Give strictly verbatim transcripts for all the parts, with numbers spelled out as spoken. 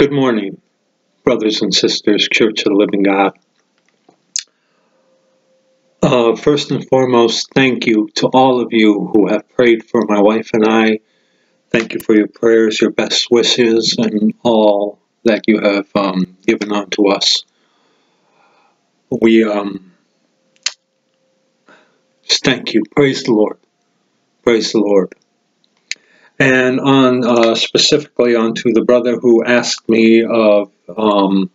Good morning, brothers and sisters, Church of the Living God. Uh, first and foremost, thank you to all of you who have prayed for my wife and I. Thank you for your prayers, your best wishes, and all that you have um, given unto us. We um, just thank you. Praise the Lord. Praise the Lord. And on uh, specifically onto the brother who asked me of um,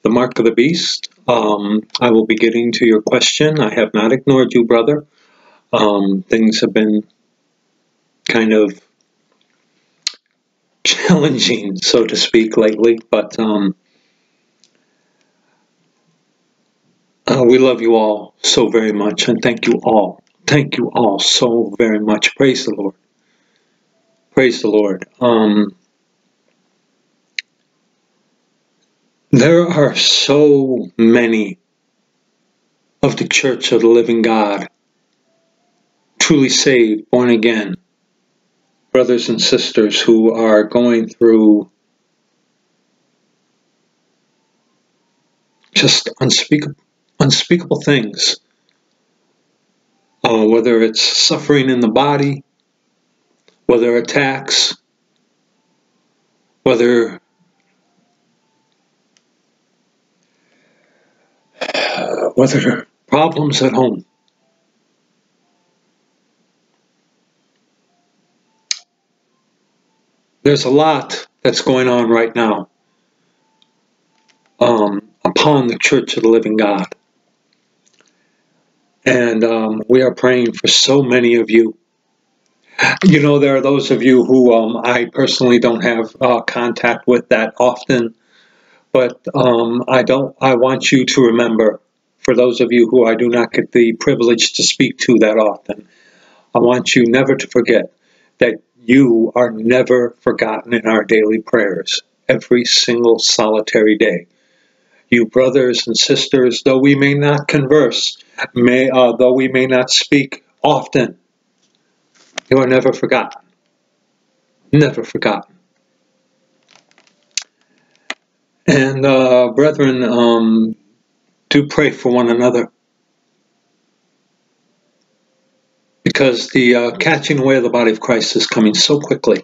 the mark of the beast, um, I will be getting to your question. I have not ignored you, brother. Um, things have been kind of challenging, so to speak, lately, but um, uh, we love you all so very much, and thank you all. Thank you all so very much. Praise the Lord. Praise the Lord. Um, there are so many of the Church of the Living God, truly saved, born again, brothers and sisters who are going through just unspeakable, unspeakable things, uh, whether it's suffering in the body, whether attacks, whether uh, whether problems at home. There's a lot that's going on right now um, upon the Church of the Living God. And um, we are praying for so many of you. You know, there are those of you who um, I personally don't have uh, contact with that often, but um, I don't. I want you to remember, for those of you who I do not get the privilege to speak to that often, I want you never to forget that you are never forgotten in our daily prayers, every single solitary day. You brothers and sisters, though we may not converse, may uh, though we may not speak often, you are never forgotten, never forgotten. And uh, brethren, um, do pray for one another, because the uh, catching away of the body of Christ is coming so quickly.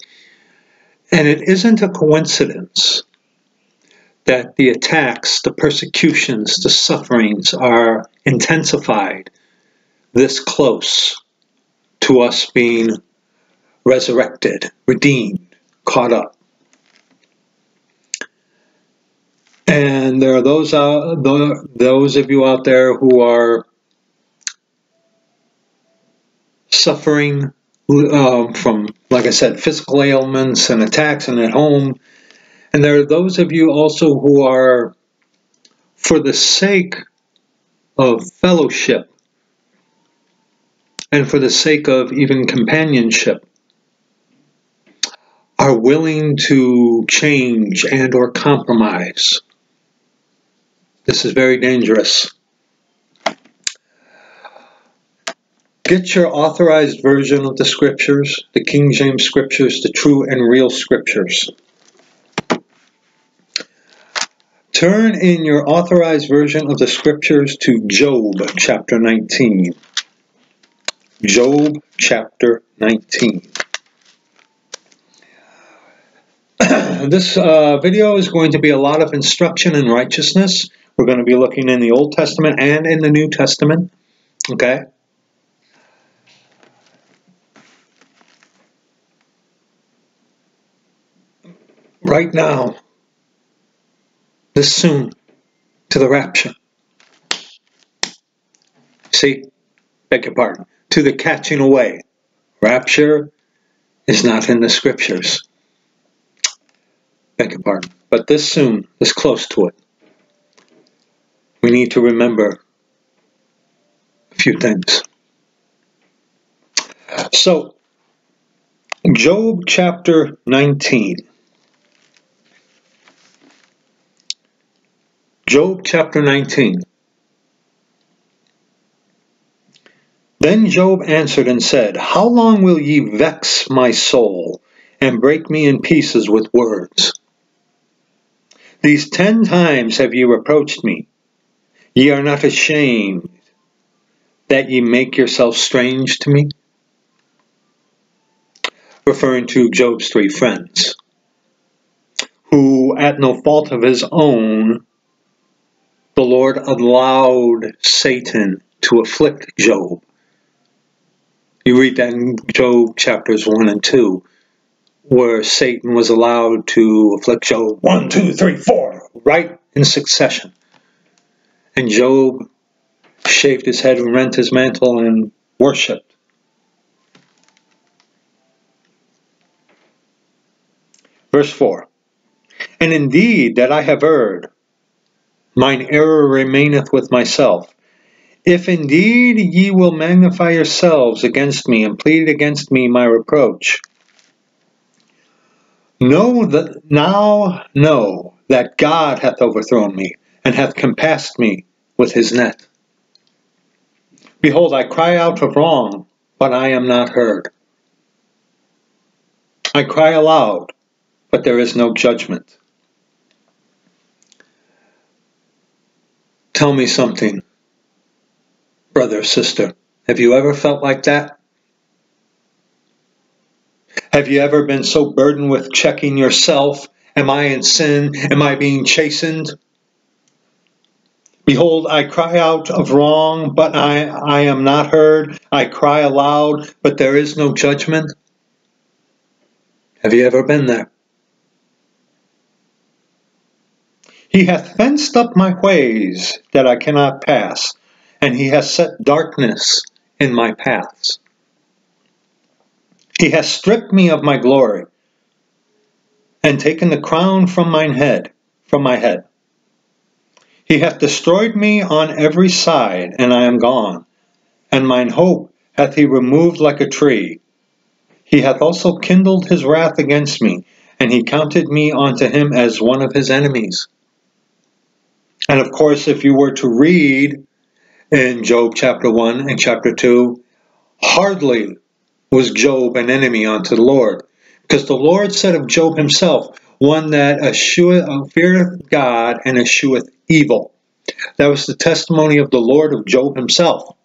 And it isn't a coincidence that the attacks, the persecutions, the sufferings are intensified this close to us being resurrected, redeemed, caught up. And there are those uh, the, those of you out there who are suffering uh, from, like I said, physical ailments and attacks and at home. And there are those of you also who are, for the sake of fellowship, and for the sake of even companionship, are willing to change and or compromise. This is very dangerous. Get your authorized version of the scriptures, the King James scriptures, the true and real scriptures. Turn in your authorized version of the scriptures to Job chapter nineteen. Job chapter nineteen. This uh, video is going to be a lot of instruction in righteousness. We're going to be looking in the Old Testament and in the New Testament. Okay? Right now, this soon, to the rapture. See? Beg your pardon. To the catching away. Rapture is not in the scriptures. Beg your pardon. But this soon, this close to it, we need to remember a few things. So, Job chapter nineteen. Job chapter nineteen. Then Job answered and said, "How long will ye vex my soul, and break me in pieces with words? These ten times have ye reproached me. Ye are not ashamed that ye make yourselves strange to me. Referring to Job's three friends, who at no fault of his own, the Lord allowed Satan to afflict Job. You read that in Job chapters one and two, where Satan was allowed to afflict Job one, two, three, four, right in succession. And Job shaved his head and rent his mantle and worshipped. Verse four, and indeed that I have erred, mine error remaineth with myself. If indeed ye will magnify yourselves against me, and plead against me my reproach, know that now know that God hath overthrown me, and hath compassed me with his net. Behold, I cry out of wrong, but I am not heard. I cry aloud, but there is no judgment. Tell me something, brother, sister. Have you ever felt like that? Have you ever been so burdened with checking yourself? Am I in sin? Am I being chastened? Behold, I cry out of wrong, but I, I am not heard. I cry aloud, but there is no judgment. Have you ever been there? He hath fenced up my ways that I cannot pass, and he hath set darkness in my paths. He hath stripped me of my glory, and taken the crown from mine head, from my head. He hath destroyed me on every side, and I am gone, and mine hope hath he removed like a tree. He hath also kindled his wrath against me, and he counted me unto him as one of his enemies. And of course, if you were to read in Job chapter one and chapter two, hardly was Job an enemy unto the Lord, because the Lord said of Job himself, one that escheweth, feareth God and escheweth evil. That was the testimony of the Lord of Job himself.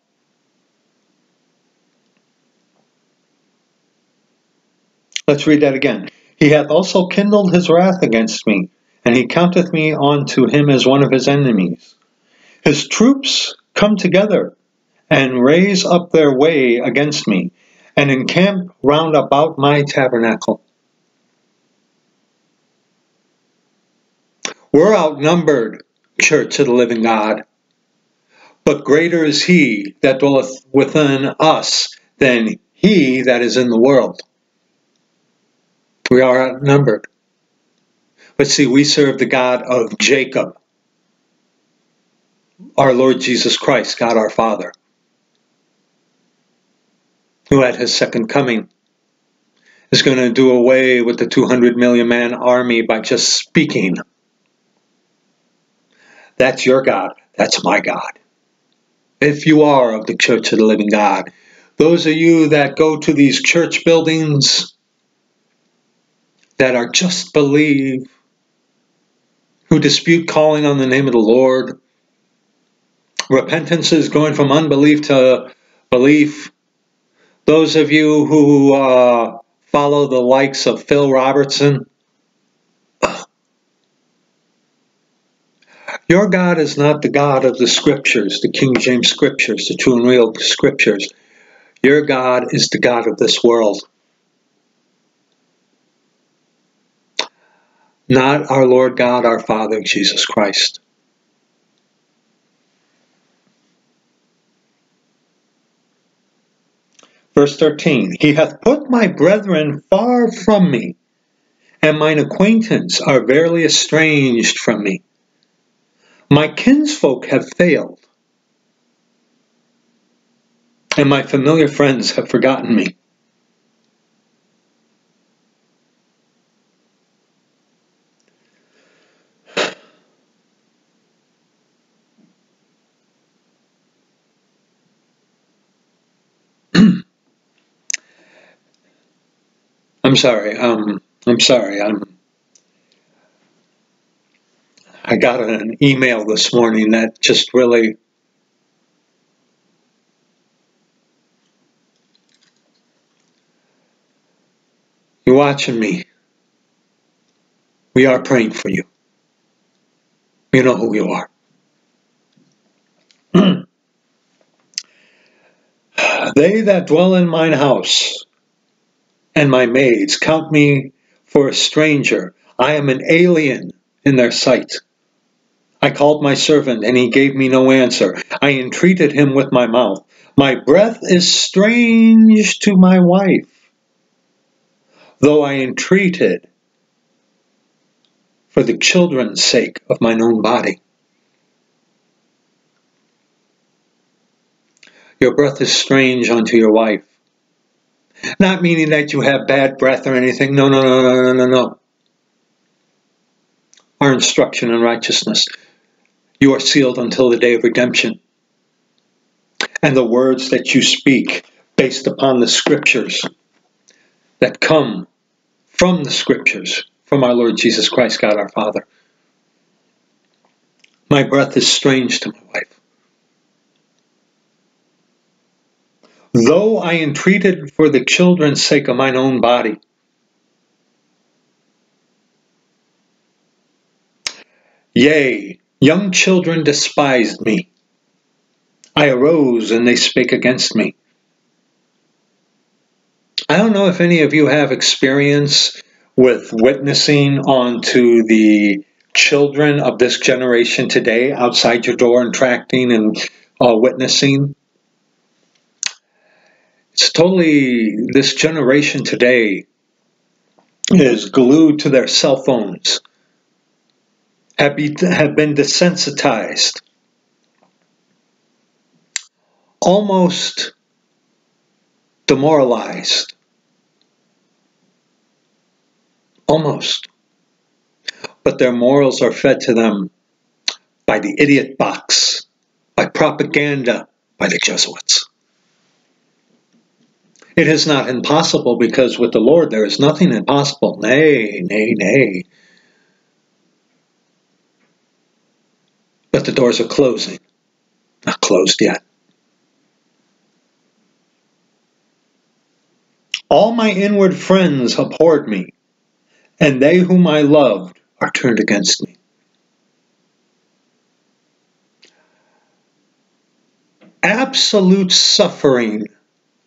Let's read that again. He hath also kindled his wrath against me, and he counteth me unto him as one of his enemies. His troops come together, and raise up their way against me, and encamp round about my tabernacle. We're outnumbered, church of the living God, but greater is he that dwelleth within us than he that is in the world. We are outnumbered. But see, we serve the God of Jacob, our Lord Jesus Christ, God our Father, who at his second coming is going to do away with the two hundred million man army by just speaking. That's your God. That's my God. If you are of the Church of the Living God, those of you that go to these church buildings that are just believe, who dispute calling on the name of the Lord. Repentance is going from unbelief to belief. Those of you who uh, follow the likes of Phil Robertson, your God is not the God of the Scriptures, the King James Scriptures, the true and real Scriptures. Your God is the God of this world. Not our Lord God, our Father, Jesus Christ. Verse thirteen, he hath put my brethren far from me, and mine acquaintance are verily estranged from me. My kinsfolk have failed, and my familiar friends have forgotten me. I'm sorry, um, I'm sorry, I'm, I got an email this morning that just really you're watching me. We are praying for you. You know who you are. They that dwell in mine house and my maids count me for a stranger. I am an alien in their sight. I called my servant, and he gave me no answer. I entreated him with my mouth. My breath is strange to my wife. Though I entreated for the children's sake of mine own body. Your breath is strange unto your wife. Not meaning that you have bad breath or anything. No, no, no, no, no, no, no. Our instruction in righteousness. You are sealed until the day of redemption. And the words that you speak based upon the scriptures that come from the scriptures, from our Lord Jesus Christ, God our Father. My breath is strange to my wife. Though I entreated for the children's sake of mine own body. Yea, young children despised me. I arose and they spake against me. I don't know if any of you have experience with witnessing onto the children of this generation today outside your door and tracting and uh, witnessing. It's totally, this generation today is glued to their cell phones, have, be, have been desensitized, almost demoralized. Almost. But their morals are fed to them by the idiot box, by propaganda, by the Jesuits. It is not impossible, because with the Lord there is nothing impossible. Nay, nay, nay. But the doors are closing. Not closed yet. All my inward friends abhorred me, and they whom I loved are turned against me. Absolute suffering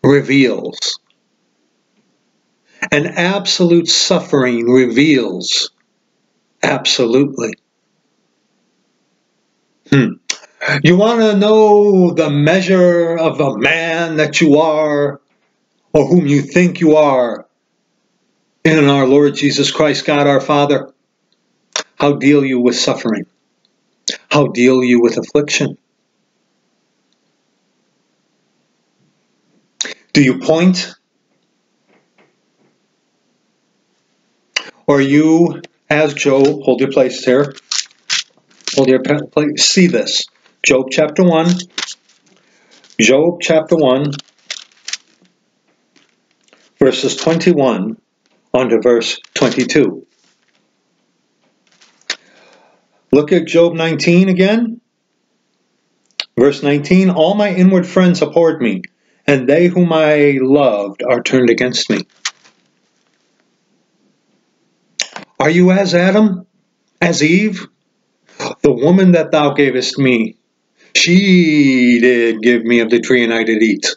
reveals. And absolute suffering reveals absolutely. Hmm. You want to know the measure of a man that you are, or whom you think you are, in our Lord Jesus Christ, God our Father? How deal you with suffering? How deal you with affliction? Do you point? Or you, as Job, hold your place here. Hold your place. See this. Job chapter one. Job chapter one. Verses twenty-one. On to verse twenty-two. Look at Job nineteen again. Verse nineteen, all my inward friends abhorred me, and they whom I loved are turned against me. Are you as Adam, as Eve? The woman that thou gavest me, she did give me of the tree, and I did eat.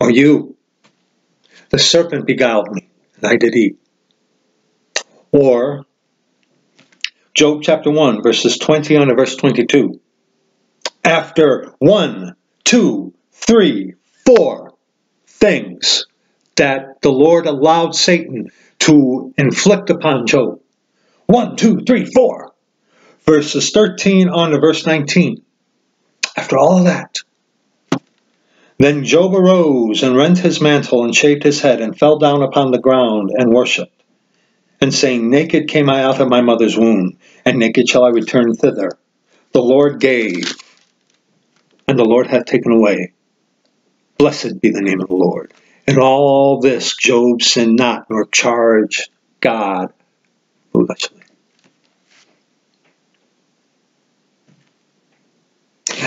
Are you? The serpent beguiled me, and I did eat. Or, Job chapter one, verses twenty on to verse twenty-two. After one, two, three, four things that the Lord allowed Satan to inflict upon Job. One, two, three, four. Verses thirteen on to verse nineteen. After all of that, then Job arose and rent his mantle and shaved his head and fell down upon the ground and worshipped, and saying, naked came I out of my mother's womb, and naked shall I return thither. The Lord gave, and the Lord hath taken away. Blessed be the name of the Lord. In all this Job sinned not, nor charged God foolishly.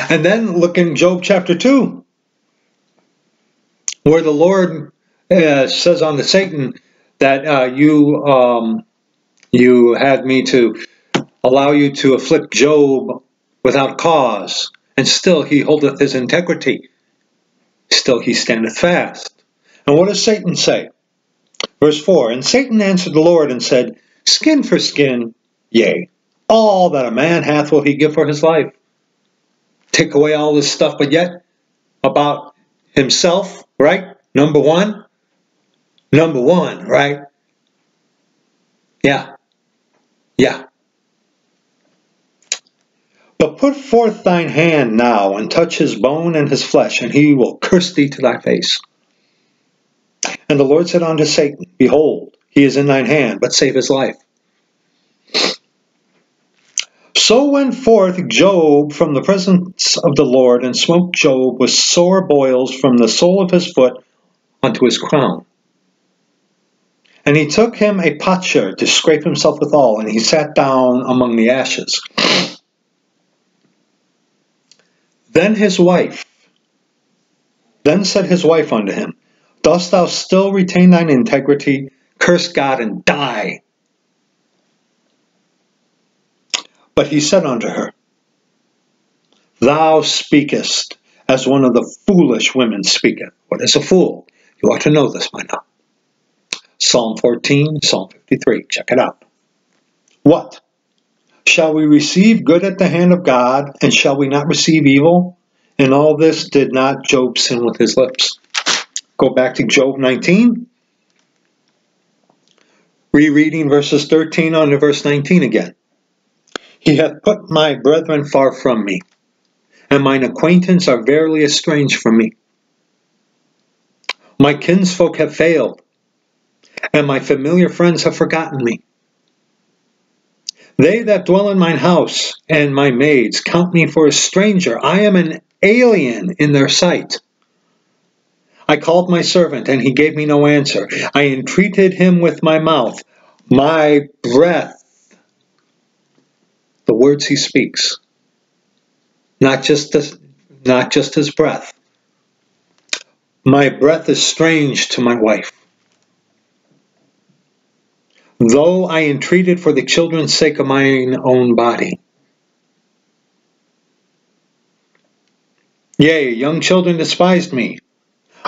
And then look in Job chapter two, where the Lord uh, says unto Satan that uh, you um, you had me to allow you to afflict Job without cause, and still he holdeth his integrity. Still he standeth fast. And what does Satan say? Verse four, and Satan answered the Lord and said, skin for skin, yea, all that a man hath will he give for his life. Take away all this stuff, but yet about himself, right? Number one. Number one, right? Yeah. Yeah. But put forth thine hand now, and touch his bone and his flesh, and he will curse thee to thy face. And the Lord said unto Satan, behold, he is in thine hand, but save his life. So went forth Job from the presence of the Lord, and smote Job with sore boils from the sole of his foot unto his crown. And he took him a potsherd to scrape himself withal, and he sat down among the ashes. Then his wife, then said his wife unto him, dost thou still retain thine integrity? Curse God and die. But he said unto her, thou speakest as one of the foolish women speaketh. What is a fool? You ought to know this by now. Psalm fourteen, Psalm fifty-three. Check it out. What? Shall we receive good at the hand of God, and shall we not receive evil? And all this did not Job sin with his lips. Go back to Job nineteen. Rereading verses thirteen on to verse nineteen again. He hath put my brethren far from me, and mine acquaintance are verily estranged from me. My kinsfolk have failed, and my familiar friends have forgotten me. They that dwell in mine house and my maids count me for a stranger. I am an alien in their sight. I called my servant, and he gave me no answer. I entreated him with my mouth, my breath, the words he speaks, not just this, not just his breath. My breath is strange to my wife. Though I entreated for the children's sake of mine own body. Yea, young children despised me.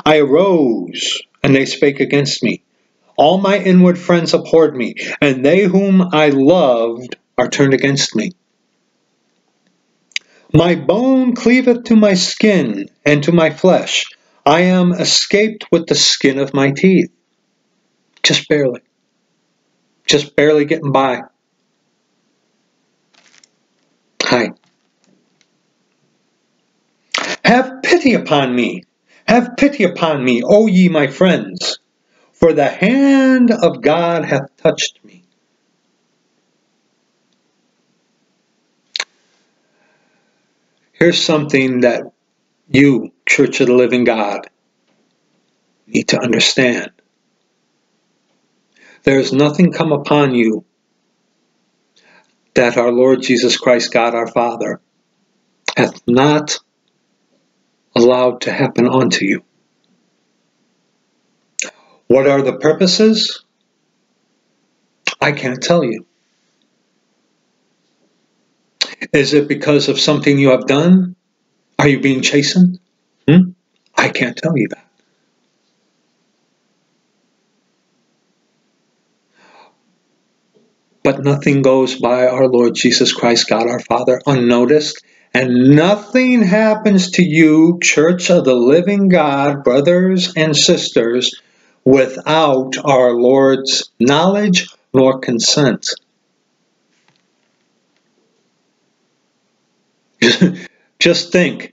I arose, and they spake against me. All my inward friends abhorred me, and they whom I loved are turned against me. My bone cleaveth to my skin and to my flesh. I am escaped with the skin of my teeth. Just barely. Just barely getting by. Hi. Have pity upon me. Have pity upon me, O ye my friends, for the hand of God hath touched me. Here's something that you, Church of the Living God, need to understand. There is nothing come upon you that our Lord Jesus Christ, God our Father, hath not allowed to happen unto you. What are the purposes? I can't tell you. Is it because of something you have done? Are you being chastened? Hmm? I can't tell you that. But nothing goes by our Lord Jesus Christ, God our Father, unnoticed. And nothing happens to you, Church of the Living God, brothers and sisters, without our Lord's knowledge nor consent. Just think,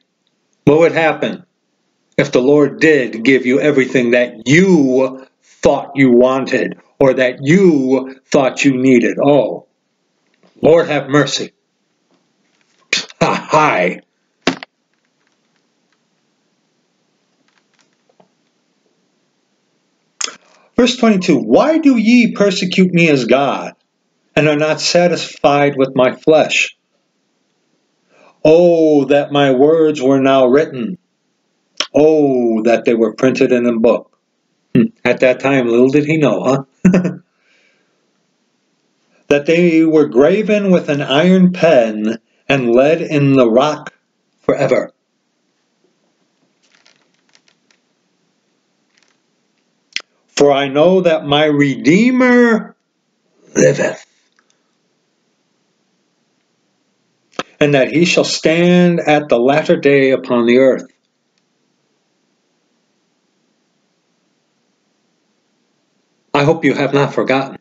what would happen if the Lord did give you everything that you thought you wanted or that you thought you needed? Oh, Lord have mercy. Hi. Verse twenty-two, why do ye persecute me as God, and are not satisfied with my flesh? Oh, that my words were now written. Oh, that they were printed in a book. At that time, little did he know, huh? That they were graven with an iron pen and led in the rock forever. For I know that my Redeemer liveth, and that he shall stand at the latter day upon the earth. I hope you have not forgotten.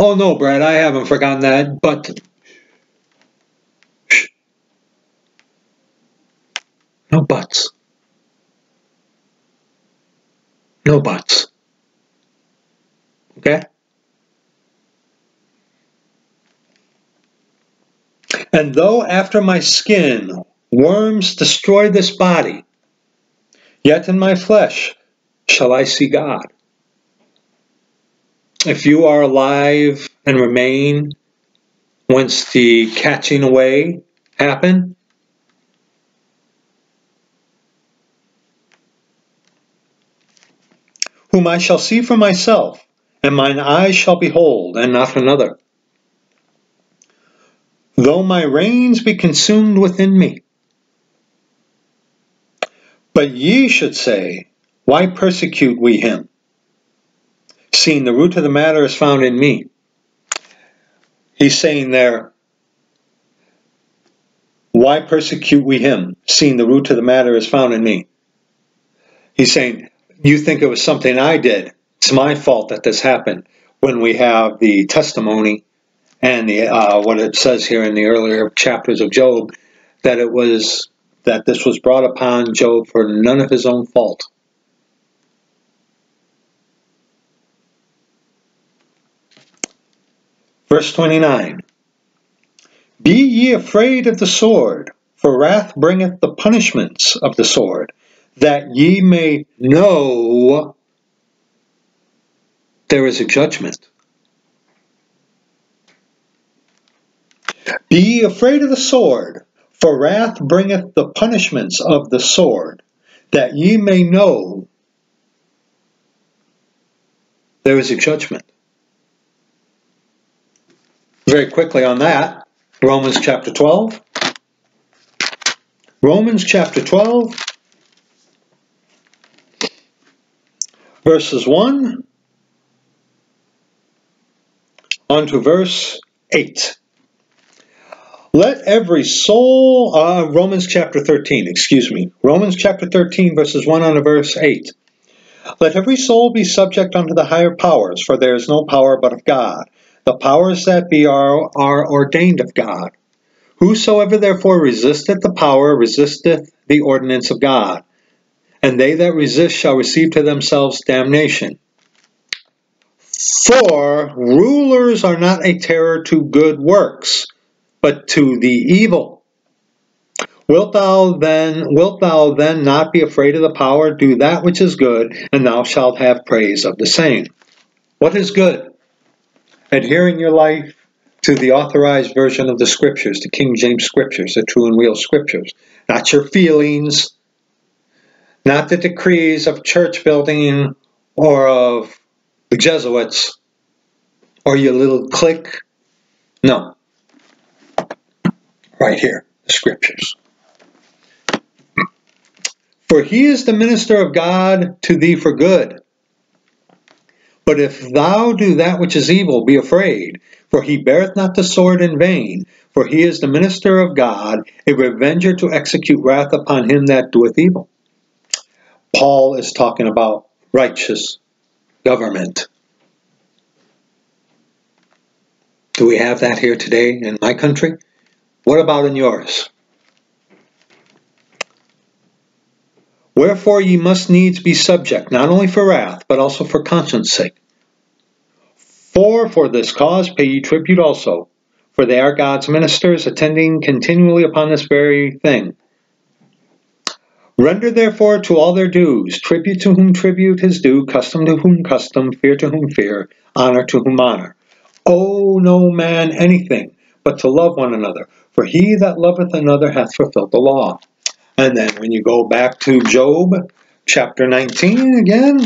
Oh no, Brad, I haven't forgotten that, but... No buts. No buts. Okay? And though after my skin worms destroy this body, yet in my flesh shall I see God. If you are alive and remain, once the catching away happen, whom I shall see for myself, and mine eyes shall behold, and not another. Though my reins be consumed within me. But ye should say, why persecute we him? Seeing the root of the matter is found in me. He's saying there, why persecute we him? Seeing the root of the matter is found in me. He's saying, you think it was something I did. It's my fault that this happened. When we have the testimony and the, uh, what it says here in the earlier chapters of Job, that it was that this was brought upon Job for none of his own fault. Verse twenty-nine, be ye afraid of the sword, for wrath bringeth the punishments of the sword, that ye may know there is a judgment. Be ye afraid of the sword, for wrath bringeth the punishments of the sword, that ye may know there is a judgment. Very quickly on that, Romans chapter twelve. Romans chapter twelve, verses one, on to verse eight. Let every soul, uh, Romans chapter thirteen, excuse me. Romans chapter thirteen, verses one on to verse eight. Let every soul be subject unto the higher powers, for there is no power but of God. The powers that be are, are ordained of God. Whosoever therefore resisteth the power, resisteth the ordinance of God. And they that resist shall receive to themselves damnation. For rulers are not a terror to good works, but to the evil. Wilt thou then, wilt thou then not be afraid of the power? Do that which is good, and thou shalt have praise of the same. What is good? Adhering your life to the authorized version of the Scriptures, the King James Scriptures, the true and real Scriptures. Not your feelings, not the decrees of church building or of the Jesuits or your little clique. No. Right here, the Scriptures. For he is the minister of God to thee for good. But if thou do that which is evil, be afraid, for he beareth not the sword in vain. For he is the minister of God, a revenger to execute wrath upon him that doeth evil. Paul is talking about righteous government. Do we have that here today in my country? What about in yours? Wherefore ye must needs be subject, not only for wrath, but also for conscience sake. For for this cause pay ye tribute also, for they are God's ministers, attending continually upon this very thing. Render therefore to all their dues, tribute to whom tribute is due, custom to whom custom, fear to whom fear, honor to whom honor. Owe no man anything, but to love one another. For he that loveth another hath fulfilled the law. And then when you go back to Job chapter nineteen again,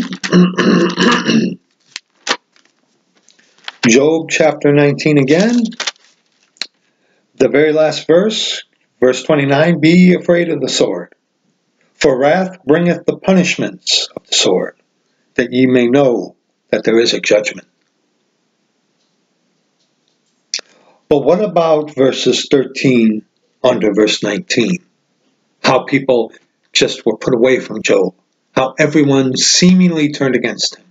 Job chapter nineteen again, the very last verse, verse twenty-nine, be ye afraid of the sword, for wrath bringeth the punishments of the sword, that ye may know that there is a judgment. But what about verses thirteen under verse nineteen? How people just were put away from Job. How everyone seemingly turned against him.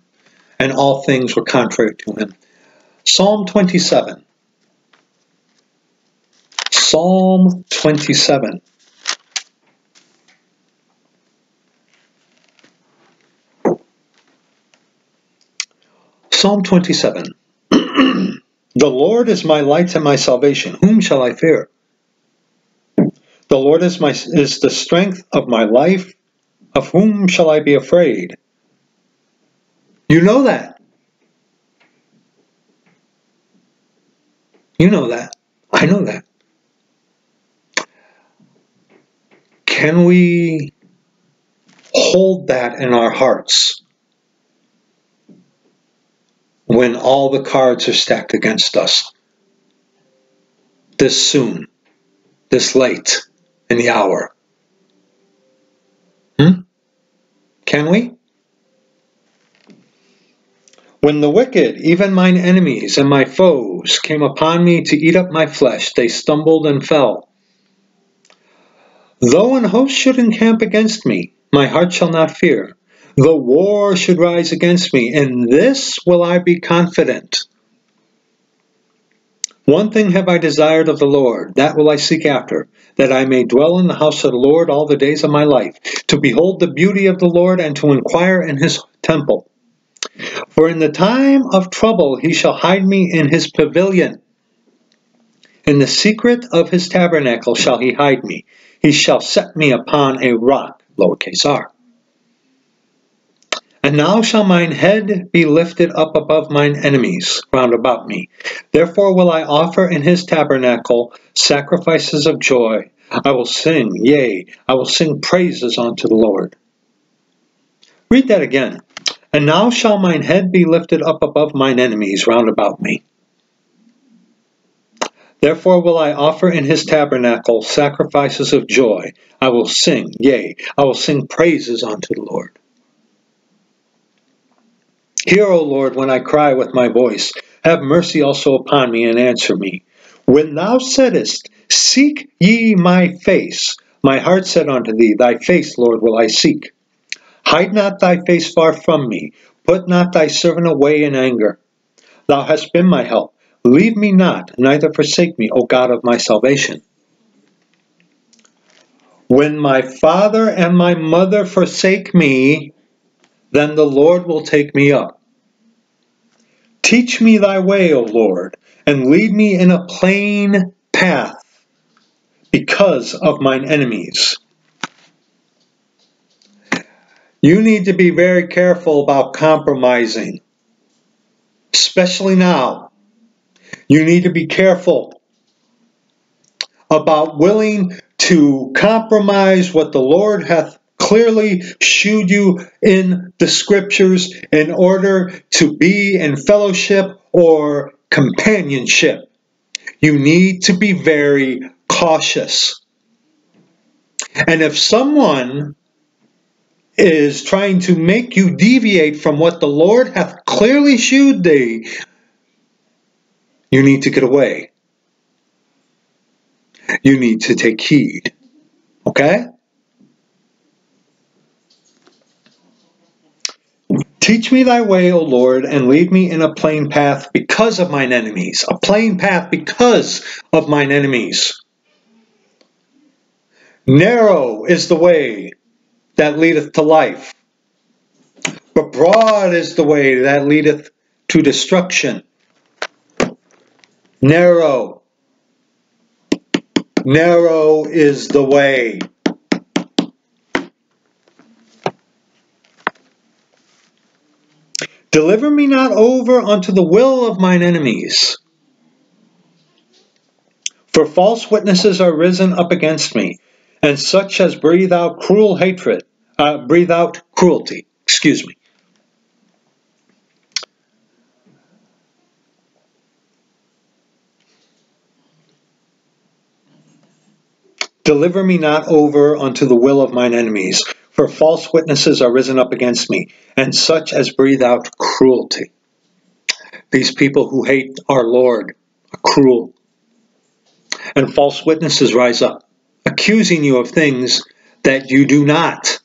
And all things were contrary to him. Psalm twenty-seven. Psalm twenty-seven. Psalm twenty-seven. The Lord is my light and my salvation. Whom shall I fear? The Lord is my is the strength of my life. Of whom shall I be afraid? You know that. You know that. I know that. Can we hold that in our hearts when all the cards are stacked against us this soon, this late in the hour? Hmm? Can we? When the wicked, even mine enemies and my foes, came upon me to eat up my flesh, they stumbled and fell. Though an host should encamp against me, my heart shall not fear. Though war should rise against me, in this will I be confident. One thing have I desired of the Lord, that will I seek after, that I may dwell in the house of the Lord all the days of my life, to behold the beauty of the Lord, and to inquire in his temple. For in the time of trouble he shall hide me in his pavilion. In the secret of his tabernacle shall he hide me. He shall set me upon a rock, lowercase r. And now shall mine head be lifted up above mine enemies round about me. Therefore will I offer in his tabernacle sacrifices of joy. I will sing, yea, I will sing praises unto the Lord. Read that again. And now shall mine head be lifted up above mine enemies round about me. Therefore will I offer in his tabernacle sacrifices of joy. I will sing, yea, I will sing praises unto the Lord. Hear, O Lord, when I cry with my voice. Have mercy also upon me, and answer me. When thou saidest, seek ye my face, my heart said unto thee, thy face, Lord, will I seek. Hide not thy face far from me. Put not thy servant away in anger. Thou hast been my help. Leave me not, neither forsake me, O God of my salvation. When my father and my mother forsake me, then the Lord will take me up. Teach me thy way, O Lord, and lead me in a plain path because of mine enemies. You need to be very careful about compromising, especially now. You need to be careful about willing to compromise what the Lord hath clearly shewed you in the scriptures in order to be in fellowship or companionship. You need to be very cautious. And if someone is trying to make you deviate from what the Lord hath clearly shewed thee, you need to get away. You need to take heed. Okay? Teach me thy way, O Lord, and lead me in a plain path because of mine enemies. A plain path because of mine enemies. Narrow is the way that leadeth to life, but broad is the way that leadeth to destruction. Narrow. Narrow is the way. Deliver me not over unto the will of mine enemies, For false witnesses are risen up against me, and such as breathe out cruel hatred, uh, breathe out cruelty. Excuse me. Deliver me not over unto the will of mine enemies, for false witnesses are risen up against me, and such as breathe out cruelty. These people who hate our Lord are cruel. And false witnesses rise up, accusing you of things that you do not,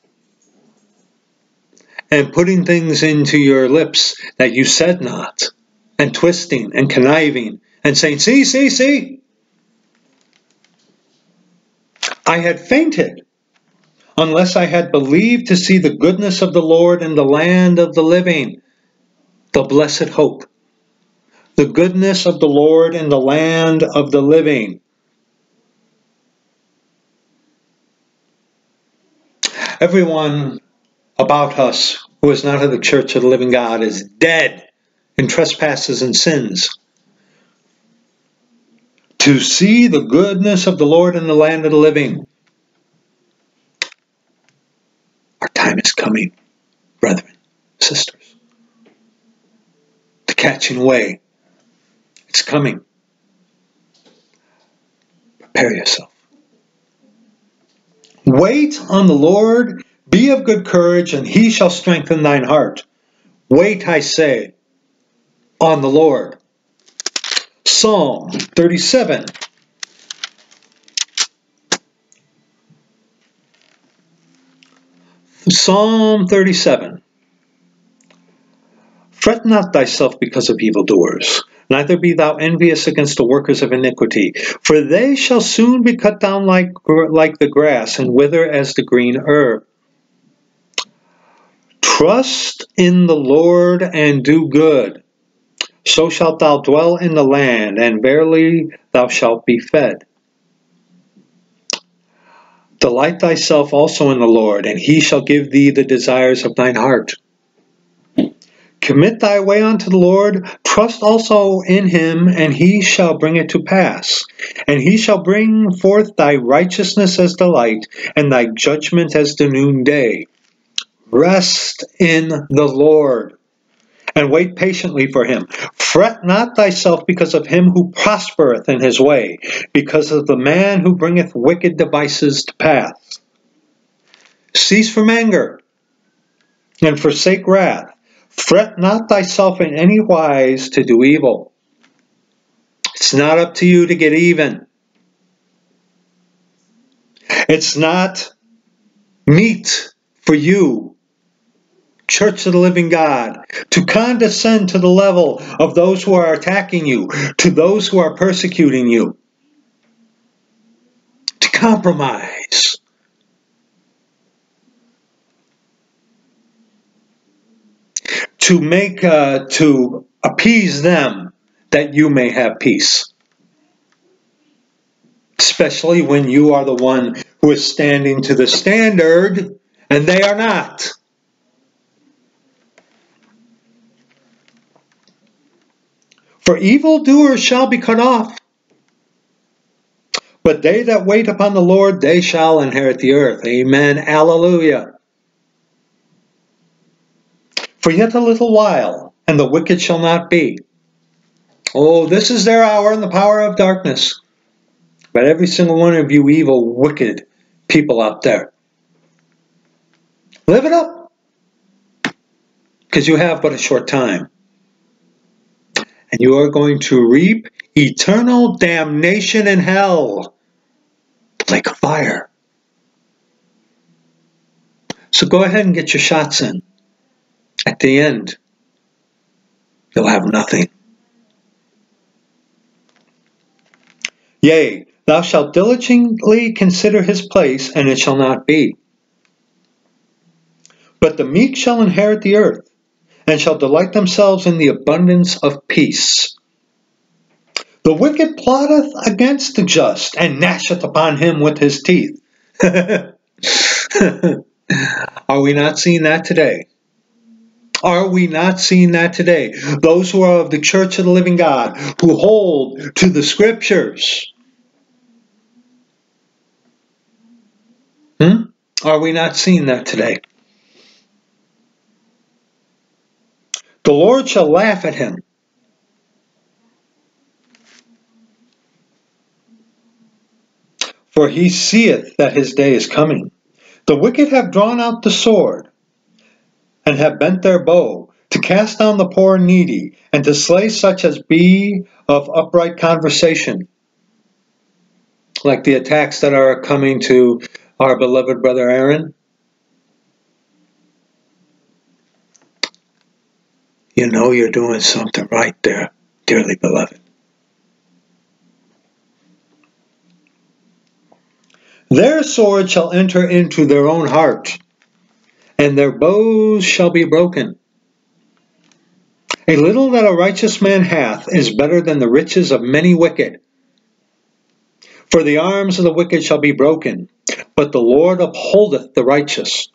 and putting things into your lips that you said not, and twisting and conniving and saying, see, see, see, I had fainted unless I had believed to see the goodness of the Lord in the land of the living, the blessed hope. The goodness of the Lord in the land of the living. Everyone about us who is not of the church of the living God is dead in trespasses and sins. To see the goodness of the Lord in the land of the living. Our time is coming, brethren, sisters. The catching away. It's coming. Prepare yourself. Wait on the Lord, be of good courage, and he shall strengthen thine heart. Wait, I say, on the Lord. Psalm thirty-seven. Psalm thirty-seven. Fret not thyself because of evildoers. Neither be thou envious against the workers of iniquity, for they shall soon be cut down like, like the grass, and wither as the green herb. Trust in the Lord and do good. So shalt thou dwell in the land, and verily thou shalt be fed. Delight thyself also in the Lord, and he shall give thee the desires of thine heart. Commit thy way unto the Lord, trust also in him, and he shall bring it to pass. And he shall bring forth thy righteousness as the light, and thy judgment as the noonday. Rest in the Lord, and wait patiently for him. Fret not thyself because of him who prospereth in his way, because of the man who bringeth wicked devices to pass. Cease from anger, and forsake wrath. Fret not thyself in any wise to do evil. It's not up to you to get even. It's not meet for you, Church of the Living God, to condescend to the level of those who are attacking you, to those who are persecuting you, to compromise. To make, uh, to appease them that you may have peace. Especially when you are the one who is standing to the standard and they are not. For evildoers shall be cut off, but they that wait upon the Lord, they shall inherit the earth. Amen. Alleluia. For yet a little while, and the wicked shall not be. Oh, this is their hour in the power of darkness. But every single one of you evil, wicked people out there, live it up, because you have but a short time. And you are going to reap eternal damnation in hell, like a fire. So go ahead and get your shots in. At the end, you'll have nothing. Yea, thou shalt diligently consider his place, and it shall not be. But the meek shall inherit the earth, and shall delight themselves in the abundance of peace. The wicked plotteth against the just, and gnasheth upon him with his teeth. Are we not seeing that today? Are we not seeing that today? Those who are of the Church of the Living God, who hold to the Scriptures, Hmm? Are we not seeing that today? The Lord shall laugh at him. For he seeth that his day is coming. The wicked have drawn out the sword, and have bent their bow, to cast down the poor and needy, and to slay such as be of upright conversation. Like the attacks that are coming to our beloved brother Aaron. You know you're doing something right there, dearly beloved. Their sword shall enter into their own heart, and their bows shall be broken. A little that a righteous man hath is better than the riches of many wicked. For the arms of the wicked shall be broken, but the Lord upholdeth the righteous.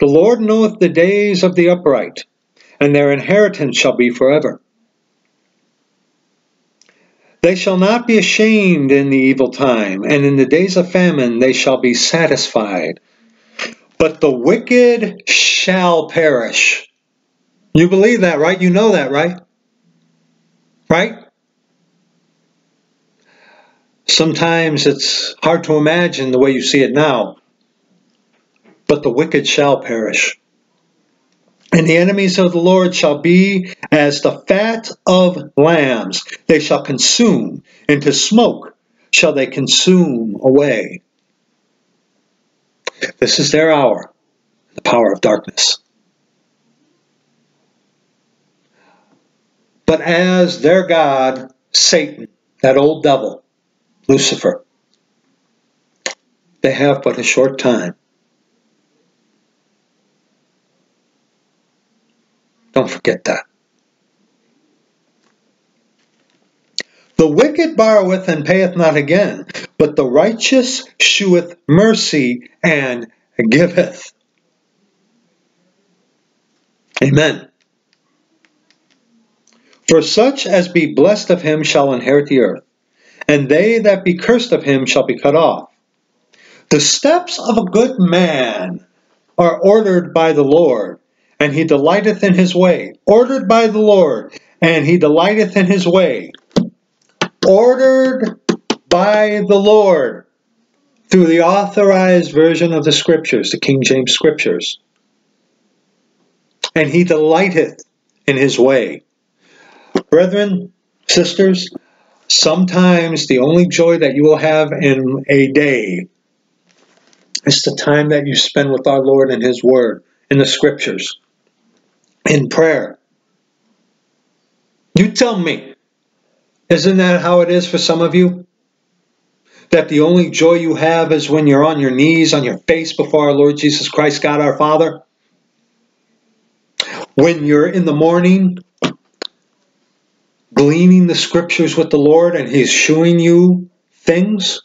The Lord knoweth the days of the upright, and their inheritance shall be forever. They shall not be ashamed in the evil time, and in the days of famine they shall be satisfied. But the wicked shall perish. You believe that, right? You know that, right? Right? Sometimes it's hard to imagine the way you see it now. But the wicked shall perish. And the enemies of the Lord shall be as the fat of lambs. They shall consume, and to smoke shall they consume away. This is their hour, the power of darkness. But as their God, Satan, that old devil, Lucifer, they have but a short time. Don't forget that. The wicked borroweth and payeth not again, but the righteous sheweth mercy and giveth. Amen. For such as be blessed of him shall inherit the earth, and they that be cursed of him shall be cut off. The steps of a good man are ordered by the Lord, and he delighteth in his way. Ordered by the Lord, and he delighteth in his way. Ordered by the Lord through the authorized version of the Scriptures, the King James Scriptures. And he delighteth in his way. Brethren, sisters, sometimes the only joy that you will have in a day is the time that you spend with our Lord and his word, in the Scriptures, in prayer. You tell me, isn't that how it is for some of you? That the only joy you have is when you're on your knees, on your face before our Lord Jesus Christ, God our Father? When you're in the morning, gleaning the Scriptures with the Lord, and he's showing you things?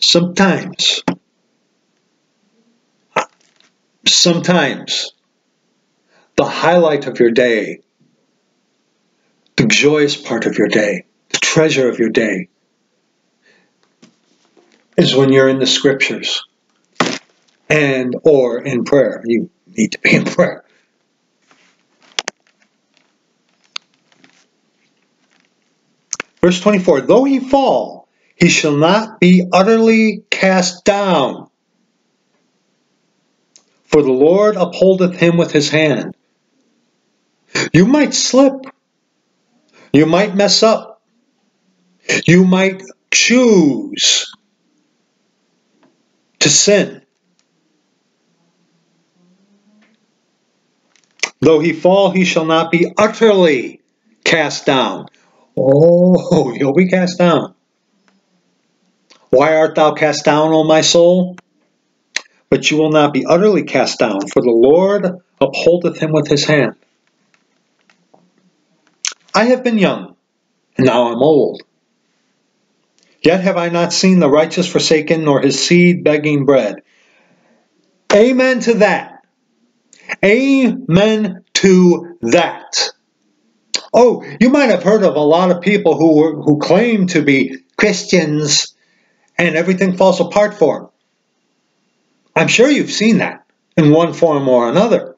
Sometimes, Sometimes, the highlight of your day, the joyous part of your day, the treasure of your day, is when you're in the Scriptures and or in prayer. You need to be in prayer. Verse twenty-four, though he fall, he shall not be utterly cast down. For the Lord upholdeth him with his hand. You might slip. You might mess up. You might choose to sin. Though he fall, he shall not be utterly cast down. Oh, you'll be cast down. Why art thou cast down, O my soul? But you will not be utterly cast down, for the Lord upholdeth him with his hand. I have been young, and now I'm old. Yet have I not seen the righteous forsaken, nor his seed begging bread. Amen to that. Amen to that. Oh, you might have heard of a lot of people who, were, who claim to be Christians, and everything falls apart for him. I'm sure you've seen that in one form or another.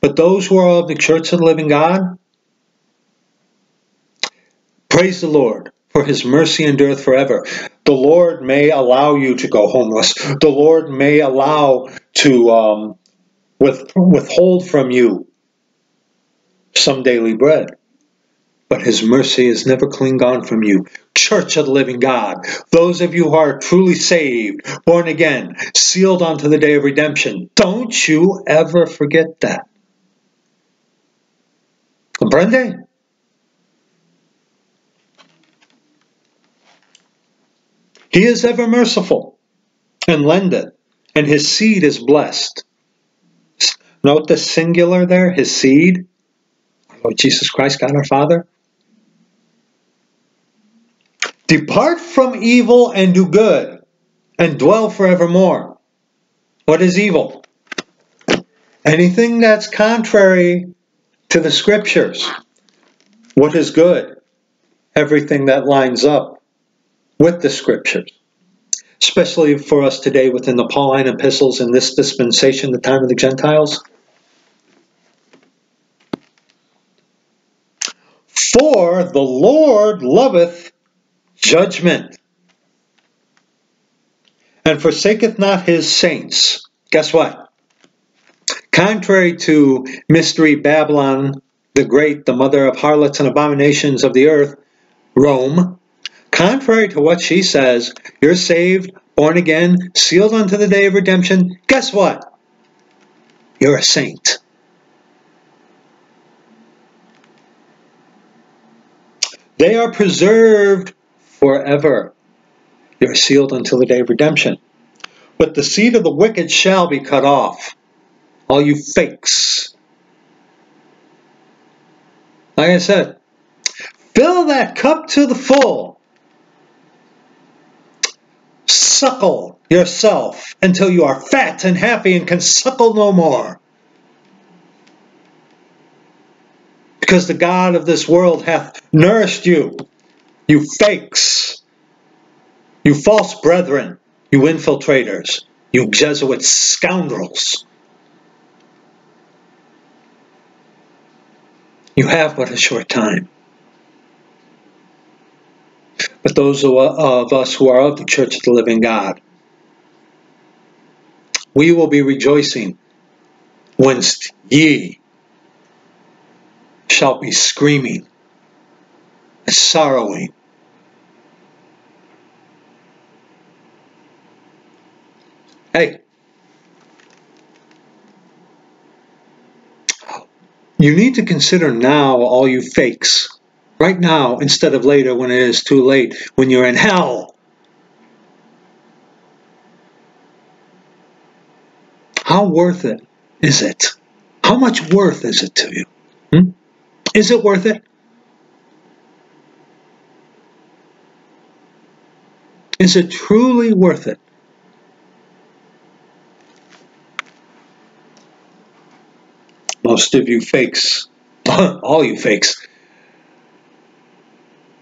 But those who are of the Church of the Living God, praise the Lord, for his mercy endureth forever. The Lord may allow you to go homeless. The Lord may allow to um, with, withhold from you some daily bread. But his mercy is never clean gone from you. Church of the Living God, those of you who are truly saved, born again, sealed unto the day of redemption, don't you ever forget that. Comprende? He is ever merciful and lendeth, and his seed is blessed. Note the singular there, his seed. Lord Jesus Christ, God our Father. Depart from evil and do good, and dwell forevermore. What is evil? Anything that's contrary to the Scriptures. What is good? Everything that lines up with the Scriptures. Especially for us today within the Pauline epistles in this dispensation, the time of the Gentiles. For the Lord loveth judgment, and forsaketh not his saints. Guess what? Contrary to Mystery Babylon the Great, the mother of harlots and abominations of the earth, Rome, contrary to what she says, you're saved, born again, sealed unto the day of redemption. Guess what? You're a saint. They are preserved forever. They are sealed until the day of redemption. But the seed of the wicked shall be cut off. All you fakes. Like I said, fill that cup to the full. Suckle yourself until you are fat and happy and can suckle no more. Because the God of this world hath nourished you, you fakes, you false brethren, you infiltrators, you Jesuit scoundrels. You have but a short time. But those of us who are of the Church of the Living God, we will be rejoicing whence ye shall be screaming and sorrowing. Hey, you need to consider now all you fakes, right now instead of later when it is too late, when you're in hell. How worth it is it? How much worth is it to you? Hmm? Is it worth it? Is it truly worth it? Most of you fakes, all you fakes,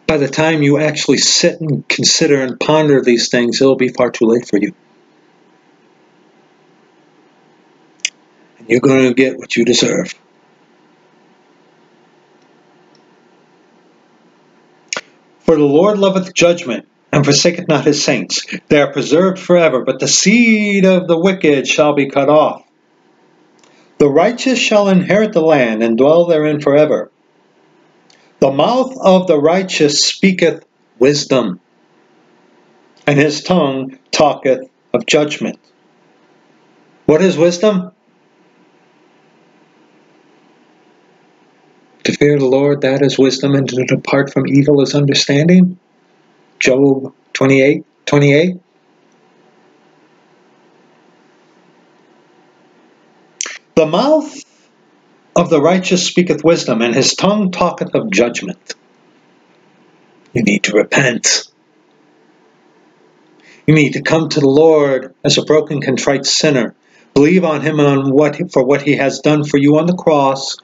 by the time you actually sit and consider and ponder these things, it'll be far too late for you. And you're going to get what you deserve. For the Lord loveth judgment, and forsaketh not his saints. They are preserved forever, but the seed of the wicked shall be cut off. The righteous shall inherit the land, and dwell therein forever. The mouth of the righteous speaketh wisdom, and his tongue talketh of judgment. What is wisdom? To fear the Lord, that is wisdom, and to depart from evil is understanding. Job twenty-eight, twenty-eight. The mouth of the righteous speaketh wisdom, and his tongue talketh of judgment. You need to repent. You need to come to the Lord as a broken, contrite sinner. Believe on him on what, for what he has done for you on the cross.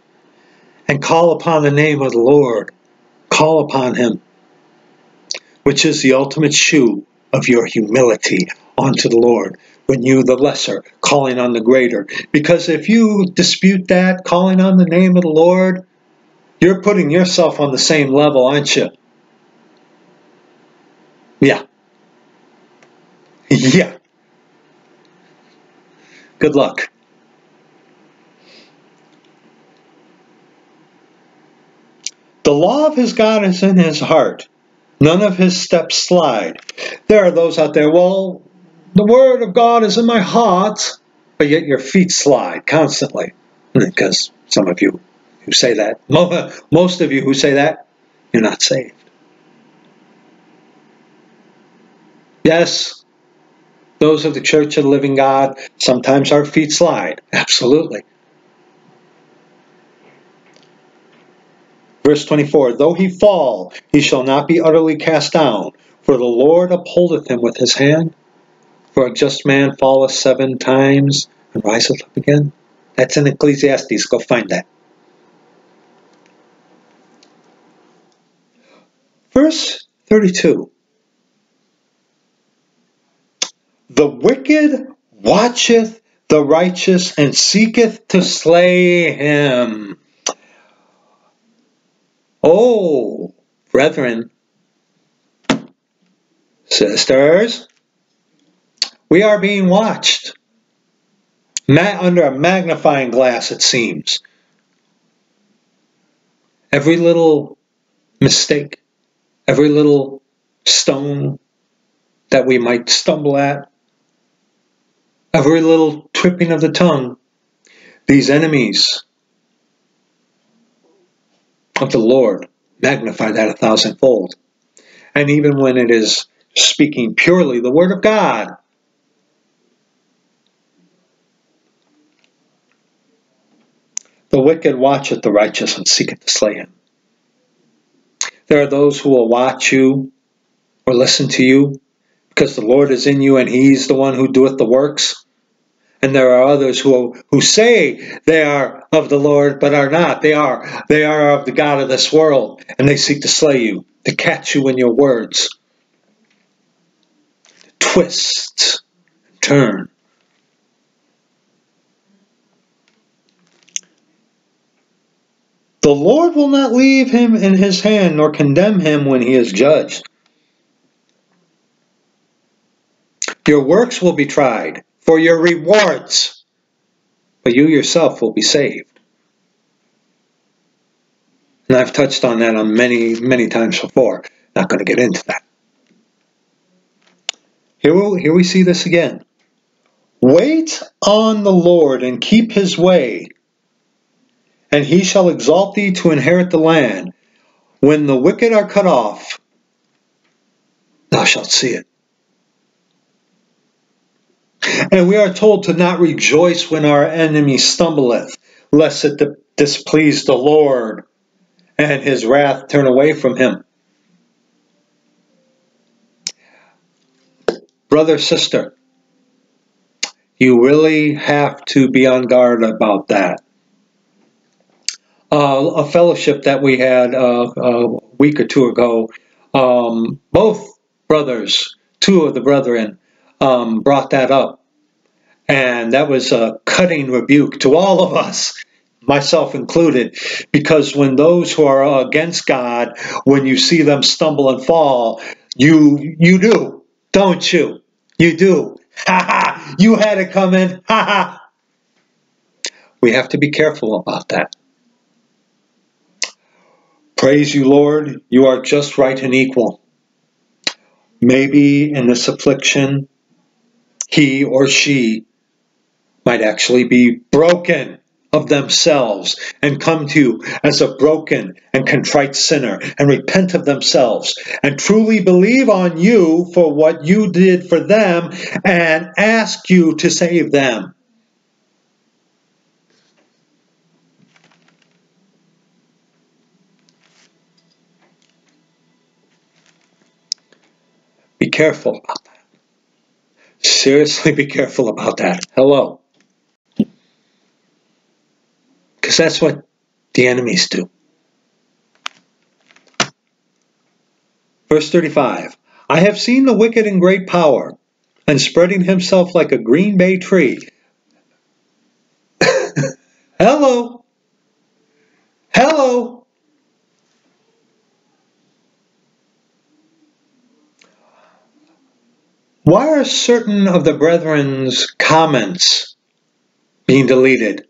And call upon the name of the Lord. Call upon him, which is the ultimate shoe of your humility unto the Lord, when you the lesser, calling on the greater. Because if you dispute that, calling on the name of the Lord, you're putting yourself on the same level, aren't you? Yeah. Yeah. Good luck. The law of his God is in his heart. None of his steps slide. There are those out there, well, the word of God is in my heart, but yet your feet slide constantly. Because some of you who say that, most of you who say that, you're not saved. Yes, those of the Church of the Living God, sometimes our feet slide. Absolutely. Verse twenty-four, though he fall, he shall not be utterly cast down, for the Lord upholdeth him with his hand. For a just man falleth seven times and riseth up again. That's in Ecclesiastes. Go find that. Verse thirty-two. The wicked watcheth the righteous and seeketh to slay him. Oh, brethren, sisters, we are being watched under a magnifying glass, it seems. Every little mistake, every little stone that we might stumble at, every little tripping of the tongue, these enemies of the Lord magnify that a thousandfold. And even when it is speaking purely the word of God, the wicked watcheth the righteous and seeketh to slay him. There are those who will watch you or listen to you because the Lord is in you and he's the one who doeth the works. And there are others who, who say they are of the Lord, but are not. They are, they are of the God of this world, and they seek to slay you, to catch you in your words. Twist, turn. The Lord will not leave him in his hand, nor condemn him when he is judged. Your works will be tried for your rewards, but you yourself will be saved. And I've touched on that on many, many times before. Not going to get into that. Here we, here we see this again. Wait on the Lord and keep his way, and he shall exalt thee to inherit the land. When the wicked are cut off, thou shalt see it. And we are told to not rejoice when our enemy stumbleth, lest it displease the Lord, and his wrath turn away from him. Brother, sister, you really have to be on guard about that. Uh, a fellowship that we had uh, a week or two ago, um, both brothers, two of the brethren, Um, brought that up, and that was a cutting rebuke to all of us, myself included, because when those who are against God, when you see them stumble and fall, you you do, don't you? You do. Ha ha! You had it coming. Ha ha! We have to be careful about that. Praise you, Lord. You are just, right, and equal. Maybe in this affliction, he or she might actually be broken of themselves and come to you as a broken and contrite sinner and repent of themselves and truly believe on you for what you did for them and ask you to save them. Be careful about that. Seriously, be careful about that. Hello. Because that's what the enemies do. Verse thirty-five. I have seen the wicked in great power, and spreading himself like a green bay tree. Hello! Hello! Why are certain of the brethren's comments being deleted?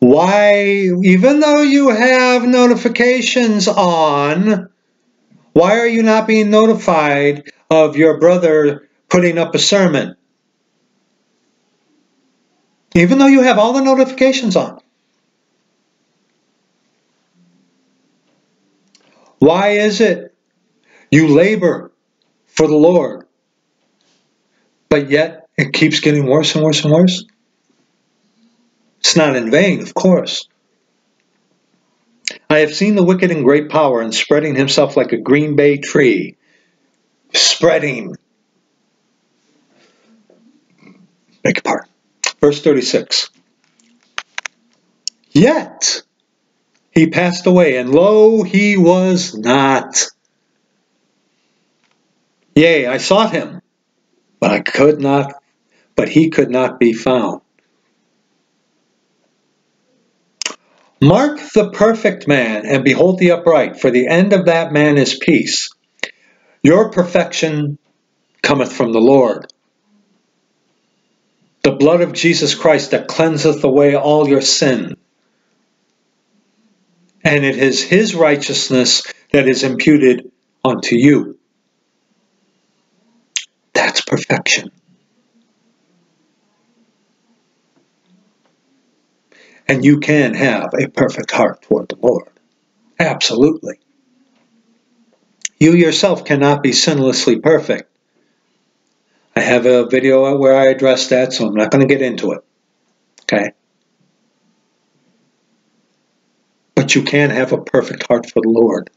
Why, even though you have notifications on, why are you not being notified of your brother putting up a sermon? Even though you have all the notifications on. Why is it you labor for the Lord, but yet it keeps getting worse and worse and worse? It's not in vain, of course. I have seen the wicked in great power and spreading himself like a green bay tree. Spreading. Beg your pardon. Verse thirty-six. Yet he passed away, and lo, he was not. Yea, I sought him, but I could not, but he could not be found. Mark the perfect man, and behold the upright, for the end of that man is peace. Your perfection cometh from the Lord. The blood of Jesus Christ that cleanseth away all your sin. And it is his righteousness that is imputed unto you. That's perfection. And you can have a perfect heart toward the Lord. Absolutely. You yourself cannot be sinlessly perfect. I have a video where I address that, so I'm not going to get into it. Okay? But you can have a perfect heart for the Lord.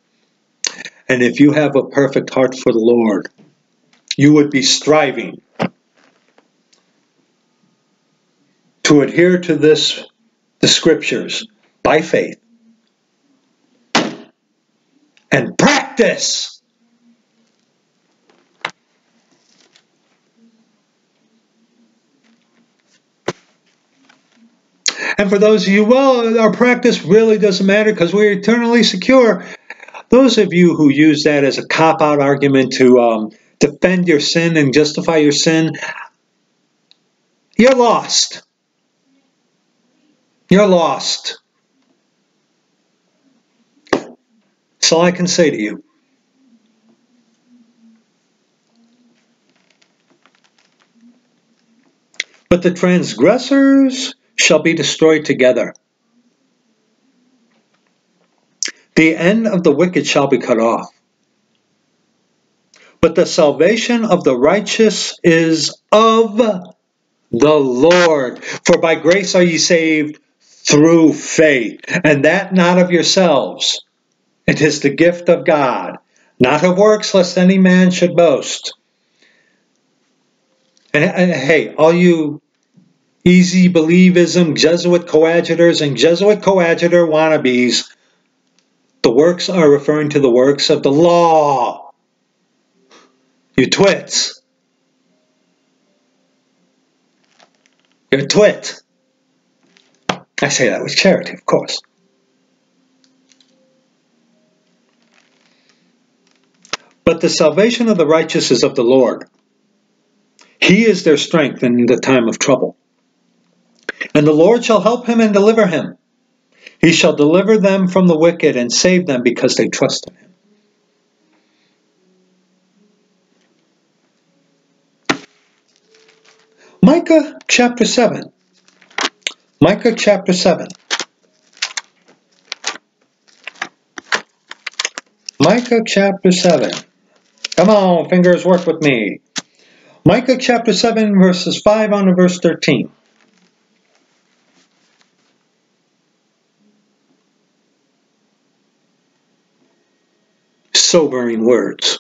And if you have a perfect heart for the Lord, you would be striving to adhere to this, the Scriptures, by faith, and practice. And for those of you, well, our practice really doesn't matter because we're eternally secure. Those of you who use that as a cop-out argument to um, defend your sin and justify your sin, you're lost. You're lost. That's all I can say to you. But the transgressors shall be destroyed together. The end of the wicked shall be cut off. But the salvation of the righteous is of the Lord. For by grace are ye saved through faith, and that not of yourselves. It is the gift of God, not of works, lest any man should boast. And, and hey, all you easy believism, Jesuit coadjutors, and Jesuit coadjutor wannabes, the works are referring to the works of the law. You twits. You're a twit. I say that with charity, of course. But the salvation of the righteous is of the Lord. He is their strength in the time of trouble. And the Lord shall help him and deliver him. He shall deliver them from the wicked and save them because they trust in him. Micah chapter seven. Micah chapter seven. Micah chapter seven. Come on, fingers, work with me. Micah chapter seven, verses five on to verse thirteen. Sobering words.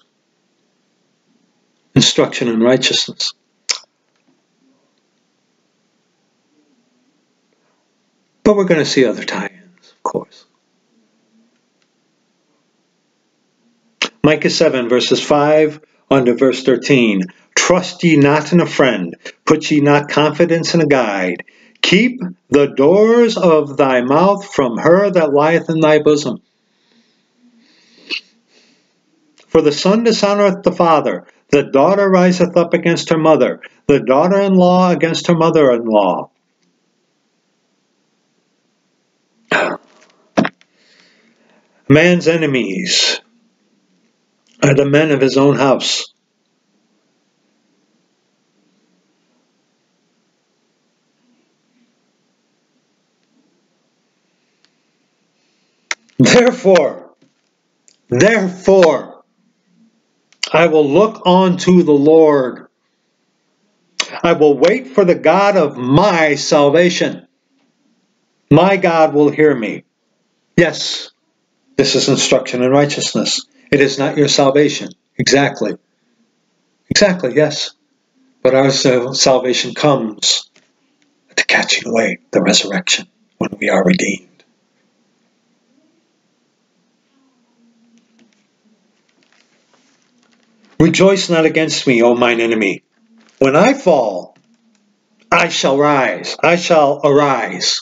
Instruction in righteousness. But we're going to see other tie-ins, of course. Micah seven, verses five, on to verse thirteen. Trust ye not in a friend, put ye not confidence in a guide. Keep the doors of thy mouth from her that lieth in thy bosom. For the son dishonoureth the father, the daughter riseth up against her mother, the daughter-in-law against her mother-in-law. Man's enemies are the men of his own house. Therefore, therefore, I will look unto the Lord. I will wait for the God of my salvation. My God will hear me. Yes, this is instruction in righteousness. It is not your salvation. Exactly. Exactly, yes. But our salvation comes at the catching away, the resurrection, when we are redeemed. Rejoice not against me, O mine enemy. When I fall, I shall rise. I shall arise.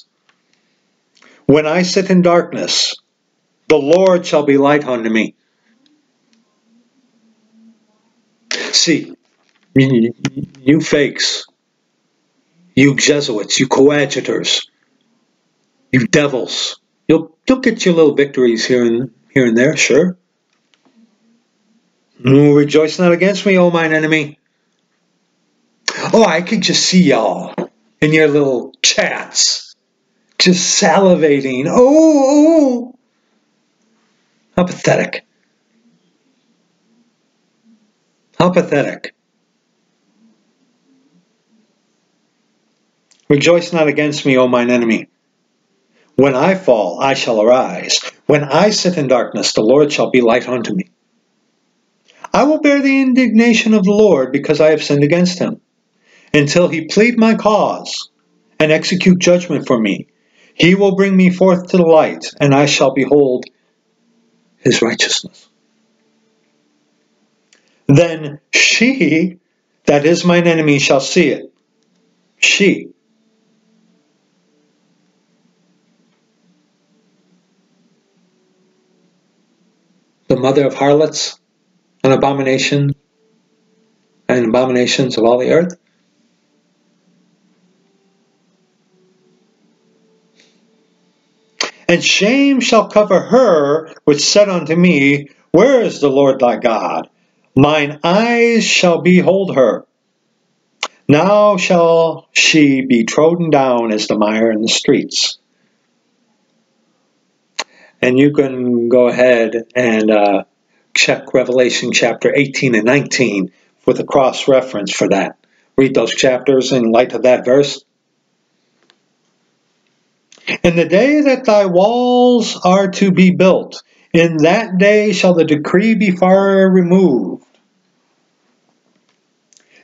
When I sit in darkness, the Lord shall be light unto me. See, you fakes, you Jesuits, you coadjutors, you devils, you'll, you'll get your little victories here and, here and there, sure. Rejoice not against me, O mine enemy. Oh, I could just see y'all in your little chats, just salivating. Oh, oh, how pathetic. How pathetic. Rejoice not against me, O mine enemy. When I fall, I shall arise. When I sit in darkness, the Lord shall be light unto me. I will bear the indignation of the Lord because I have sinned against him, until he plead my cause and execute judgment for me. He will bring me forth to the light, and I shall behold his righteousness. Then she, that is mine enemy, shall see it. She. The mother of harlots, an abomination, and abominations of all the earth. And shame shall cover her, which said unto me, Where is the Lord thy God? Mine eyes shall behold her. Now shall she be trodden down as the mire in the streets. And you can go ahead and uh, check Revelation chapter eighteen and nineteen with a cross-reference for that. Read those chapters in light of that verse. In the day that thy walls are to be built, in that day shall the decree be far removed.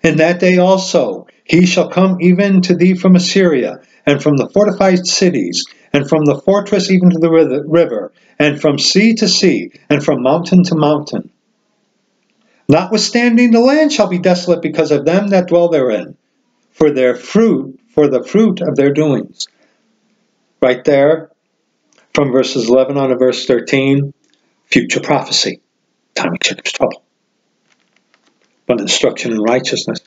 In that day also he shall come even to thee from Assyria, and from the fortified cities, and from the fortress even to the river, and from sea to sea, and from mountain to mountain. Notwithstanding, the land shall be desolate because of them that dwell therein, for their fruit, for the fruit of their doings. Right there, from verses eleven on to verse thirteen, future prophecy, time of Jacob's trouble, but instruction in righteousness.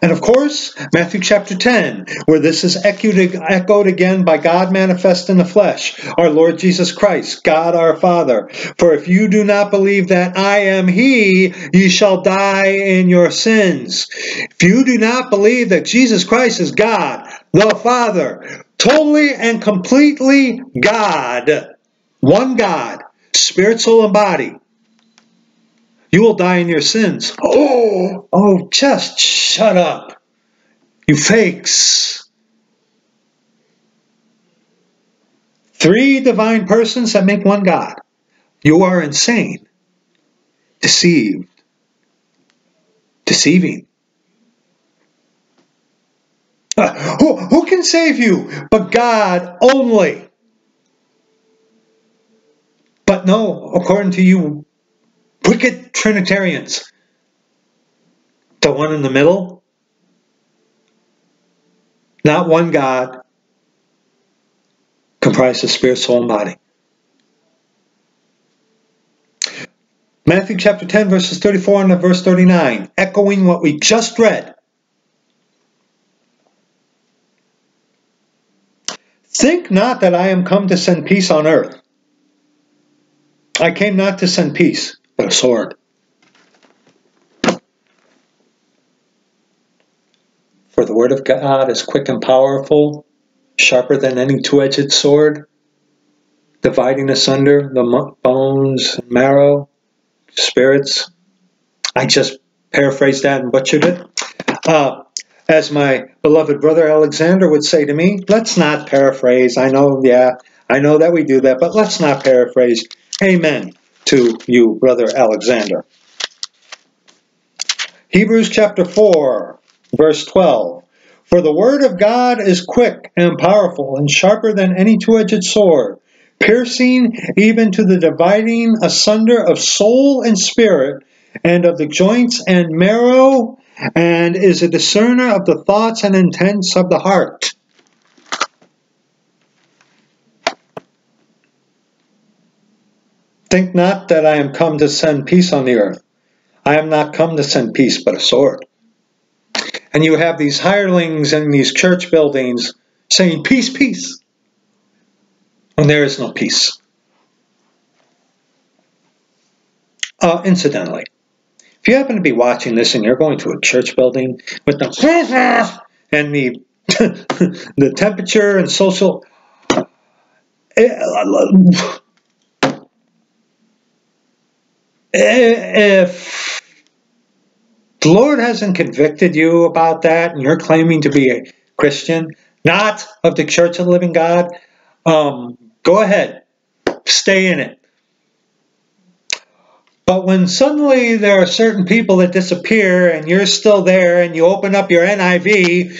And of course, Matthew chapter ten, where this is echoed again by God manifest in the flesh, our Lord Jesus Christ, God our Father. For if you do not believe that I am he, ye shall die in your sins. If you do not believe that Jesus Christ is God, the Father, totally and completely God, one God, spirit, soul, and body, you will die in your sins. Oh, oh, just shut up, you fakes. Three divine persons that make one God. You are insane, deceived, deceiving. Uh, who, who can save you but God only? But no, according to you, wicked Trinitarians. The one in the middle? Not one God comprised of spirit, soul, and body. Matthew chapter ten, verses thirty-four and verse thirty-nine, echoing what we just read. Think not that I am come to send peace on earth. I came not to send peace, but a sword. For the word of God is quick and powerful, sharper than any two-edged sword, dividing asunder the bones and marrow, spirits. I just paraphrased that and butchered it. Uh, as my beloved brother Alexander would say to me, let's not paraphrase. I know, yeah, I know that we do that, but let's not paraphrase. Amen to you, brother Alexander. Hebrews chapter four, verse twelve. For the word of God is quick and powerful and sharper than any two-edged sword, piercing even to the dividing asunder of soul and spirit and of the joints and marrow, and is a discerner of the thoughts and intents of the heart. Think not that I am come to send peace on the earth. I am not come to send peace, but a sword. And you have these hirelings in these church buildings saying, peace, peace, when there is no peace. Uh, incidentally, if you happen to be watching this and you're going to a church building with the and the, the temperature and social... If the Lord hasn't convicted you about that and you're claiming to be a Christian, not of the Church of the Living God, um, go ahead. Stay in it. But when suddenly there are certain people that disappear and you're still there and you open up your N I V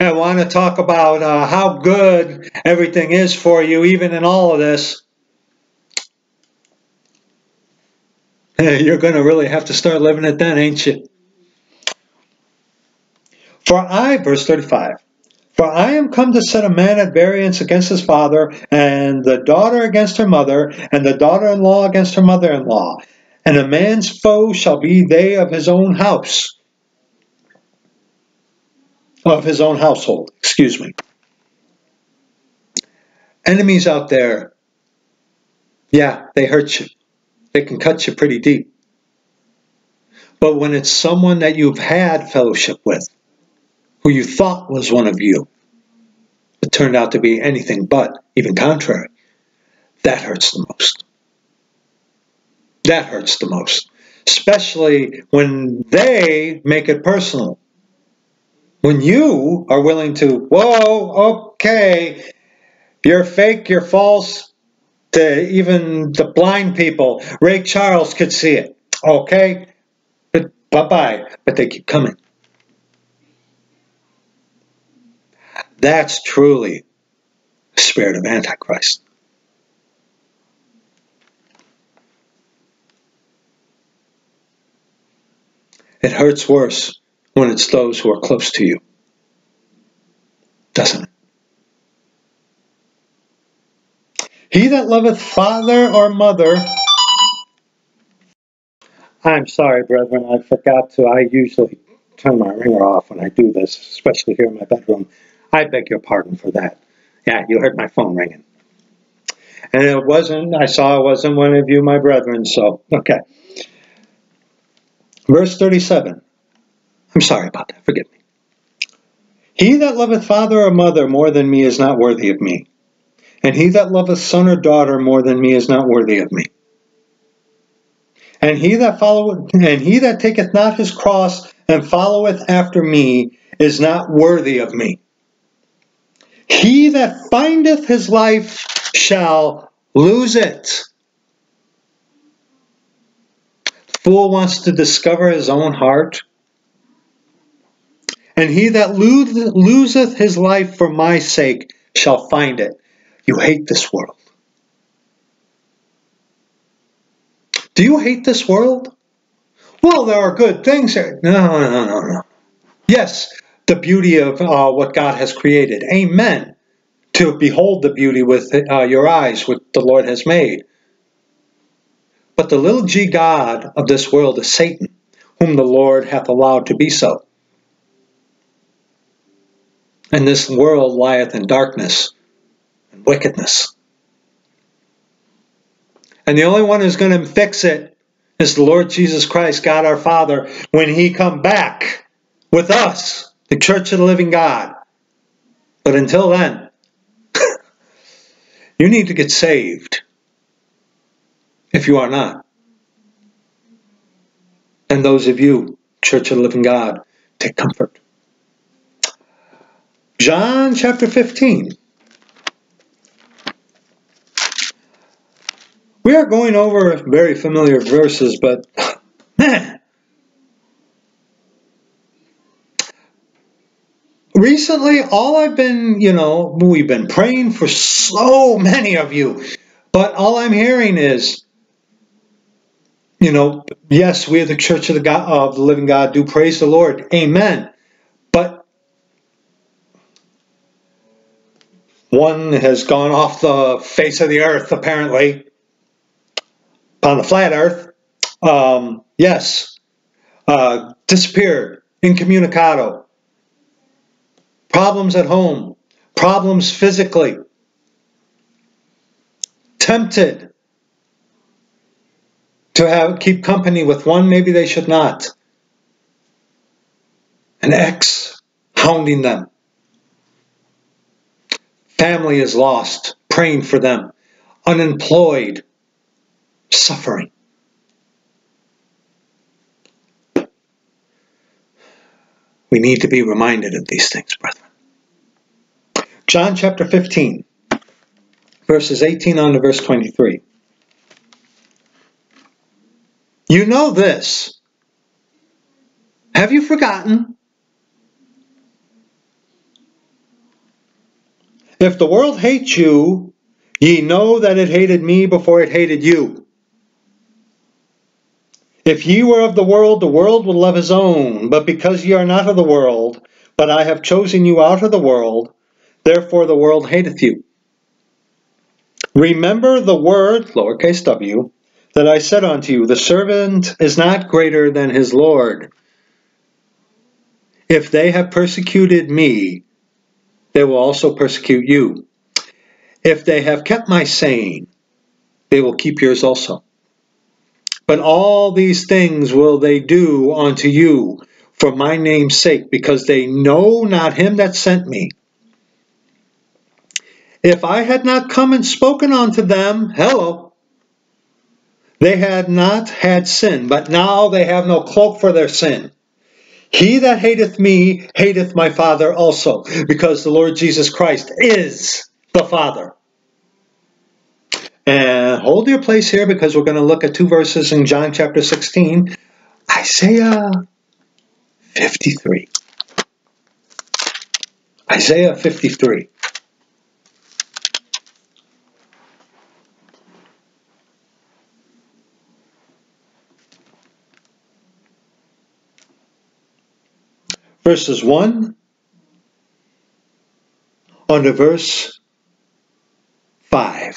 and want to talk about uh, how good everything is for you, even in all of this, you're going to really have to start living it then, ain't you? For I, verse thirty-five, for I am come to set a man at variance against his father, and the daughter against her mother, and the daughter-in-law against her mother-in-law. And a man's foe shall be they of his own house. Of his own household, excuse me. Enemies out there, yeah, they hurt you. They can cut you pretty deep. But when it's someone that you've had fellowship with, who you thought was one of you, but turned out to be anything but, even contrary, that hurts the most. That hurts the most. Especially when they make it personal. When you are willing to, whoa, okay, you're fake, you're false, The, even the blind people, Ray Charles could see it, okay? But bye-bye, but they keep coming. That's truly the spirit of Antichrist. It hurts worse when it's those who are close to you, doesn't it? He that loveth father or mother, I'm sorry, brethren, I forgot to, I usually turn my ringer off when I do this, especially here in my bedroom. I beg your pardon for that. Yeah, you heard my phone ringing. And it wasn't, I saw it wasn't one of you, my brethren, so, okay. Verse thirty-seven. I'm sorry about that, forgive me. He that loveth father or mother more than me is not worthy of me. And he that loveth son or daughter more than me is not worthy of me. And he that followeth, and he that taketh not his cross and followeth after me is not worthy of me. He that findeth his life shall lose it. The fool wants to discover his own heart. And he that loseth his life for my sake shall find it. You hate this world. Do you hate this world? Well, there are good things here. No, no, no, no, no. Yes, the beauty of uh, what God has created. Amen. To behold the beauty with uh, your eyes, which the Lord has made. But the little g god of this world is Satan, whom the Lord hath allowed to be so. And this world lieth in darkness and wickedness. And the only one who's going to fix it is the Lord Jesus Christ, God our Father, when he come back with us, the Church of the Living God. But until then, you need to get saved if you are not. And those of you, Church of the Living God, take comfort. John chapter fifteen. We are going over very familiar verses, but man, recently all I've been, you know, we've been praying for so many of you, but all I'm hearing is, you know, yes, we are the Church of the, God, of the Living God, do praise the Lord, amen. But one has gone off the face of the earth, apparently, on the flat earth, um, yes, uh, disappeared, incommunicado, problems at home, problems physically, tempted to have keep company with one maybe they should not, an ex hounding them, family is lost, praying for them, unemployed, suffering. We need to be reminded of these things, brethren. John chapter fifteen, verses eighteen on to verse twenty-three. You know this. Have you forgotten? If the world hates you, ye know that it hated me before it hated you. If ye were of the world, the world would love his own. But because ye are not of the world, but I have chosen you out of the world, therefore the world hateth you. Remember the word, lowercase w, that I said unto you, the servant is not greater than his Lord. If they have persecuted me, they will also persecute you. If they have kept my saying, they will keep yours also. But all these things will they do unto you for my name's sake, because they know not him that sent me. If I had not come and spoken unto them, hello, they had not had sin, but now they have no cloak for their sin. He that hateth me hateth my Father also, because the Lord Jesus Christ is the Father. And hold your place here because we're going to look at two verses in John chapter sixteen, Isaiah fifty-three. Isaiah fifty-three. Verses one on to verse five.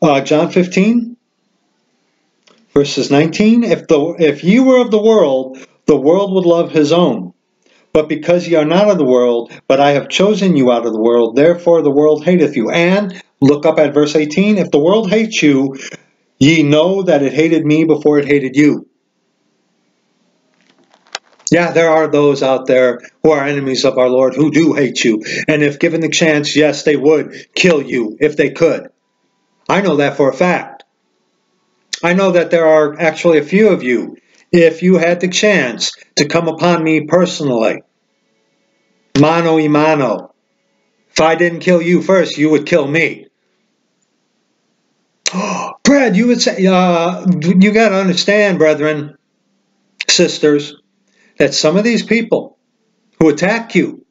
Uh, John fifteen, verses nineteen, if, the, if ye were of the world, the world would love his own. But because ye are not of the world, but I have chosen you out of the world, therefore the world hateth you. And, look up at verse eighteen, if the world hates you, ye know that it hated me before it hated you. Yeah, there are those out there who are enemies of our Lord who do hate you. And if given the chance, yes, they would kill you if they could. I know that for a fact. I know that there are actually a few of you, if you had the chance to come upon me personally, mano y mano, if I didn't kill you first, you would kill me. Oh, Brad, you would say, uh, you got to understand, brethren, sisters, that some of these people who attack you,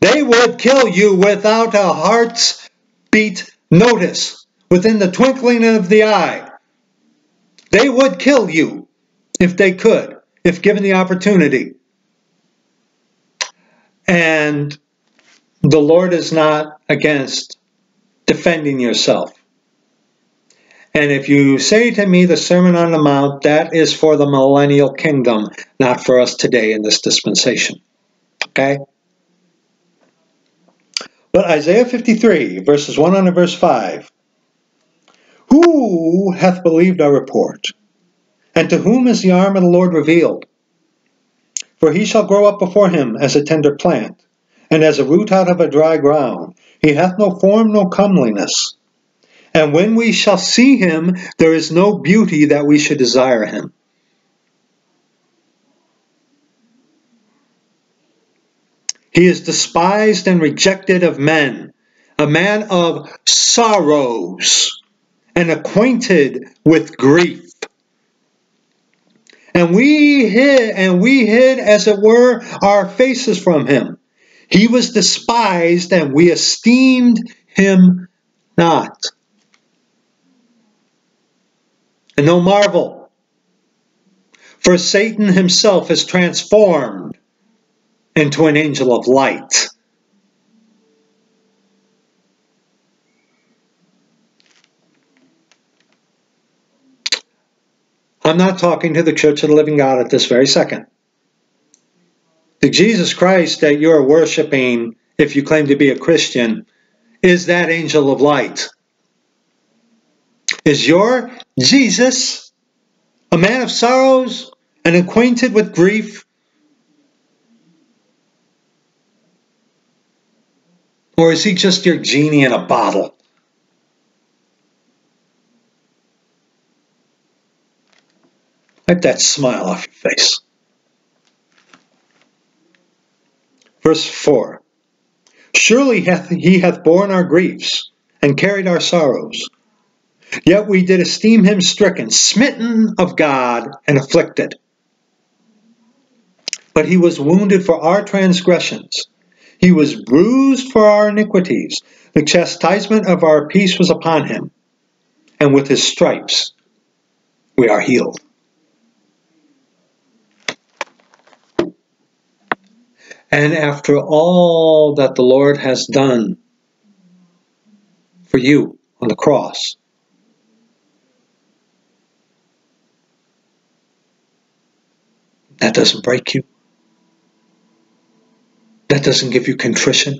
They would kill you without a heart's beat notice, within the twinkling of the eye. They would kill you if they could, if given the opportunity. And the Lord is not against defending yourself. And if you say to me, the Sermon on the Mount, that is for the millennial kingdom, not for us today in this dispensation. Okay? But Isaiah fifty-three, verses one on to verse five. Who hath believed our report? And to whom is the arm of the Lord revealed? For he shall grow up before him as a tender plant, and as a root out of a dry ground. He hath no form, no comeliness. And when we shall see him, there is no beauty that we should desire him. He is despised and rejected of men, a man of sorrows, and acquainted with grief. And we hid, and we hid, as it were, our faces from him. He was despised, and we esteemed him not. And no marvel, for Satan himself is transformed into an angel of light. I'm not talking to the Church of the Living God at this very second. The Jesus Christ that you're worshiping, if you claim to be a Christian, is that angel of light. Is your Jesus a man of sorrows and acquainted with grief? Or is he just your genie in a bottle? Wipe that smile off your face. Verse four. Surely hath he hath borne our griefs, and carried our sorrows. Yet we did esteem him stricken, smitten of God, and afflicted. But he was wounded for our transgressions. He was bruised for our iniquities. The chastisement of our peace was upon him, and with his stripes we are healed. And after all that the Lord has done for you on the cross, that doesn't break you. That doesn't give you contrition.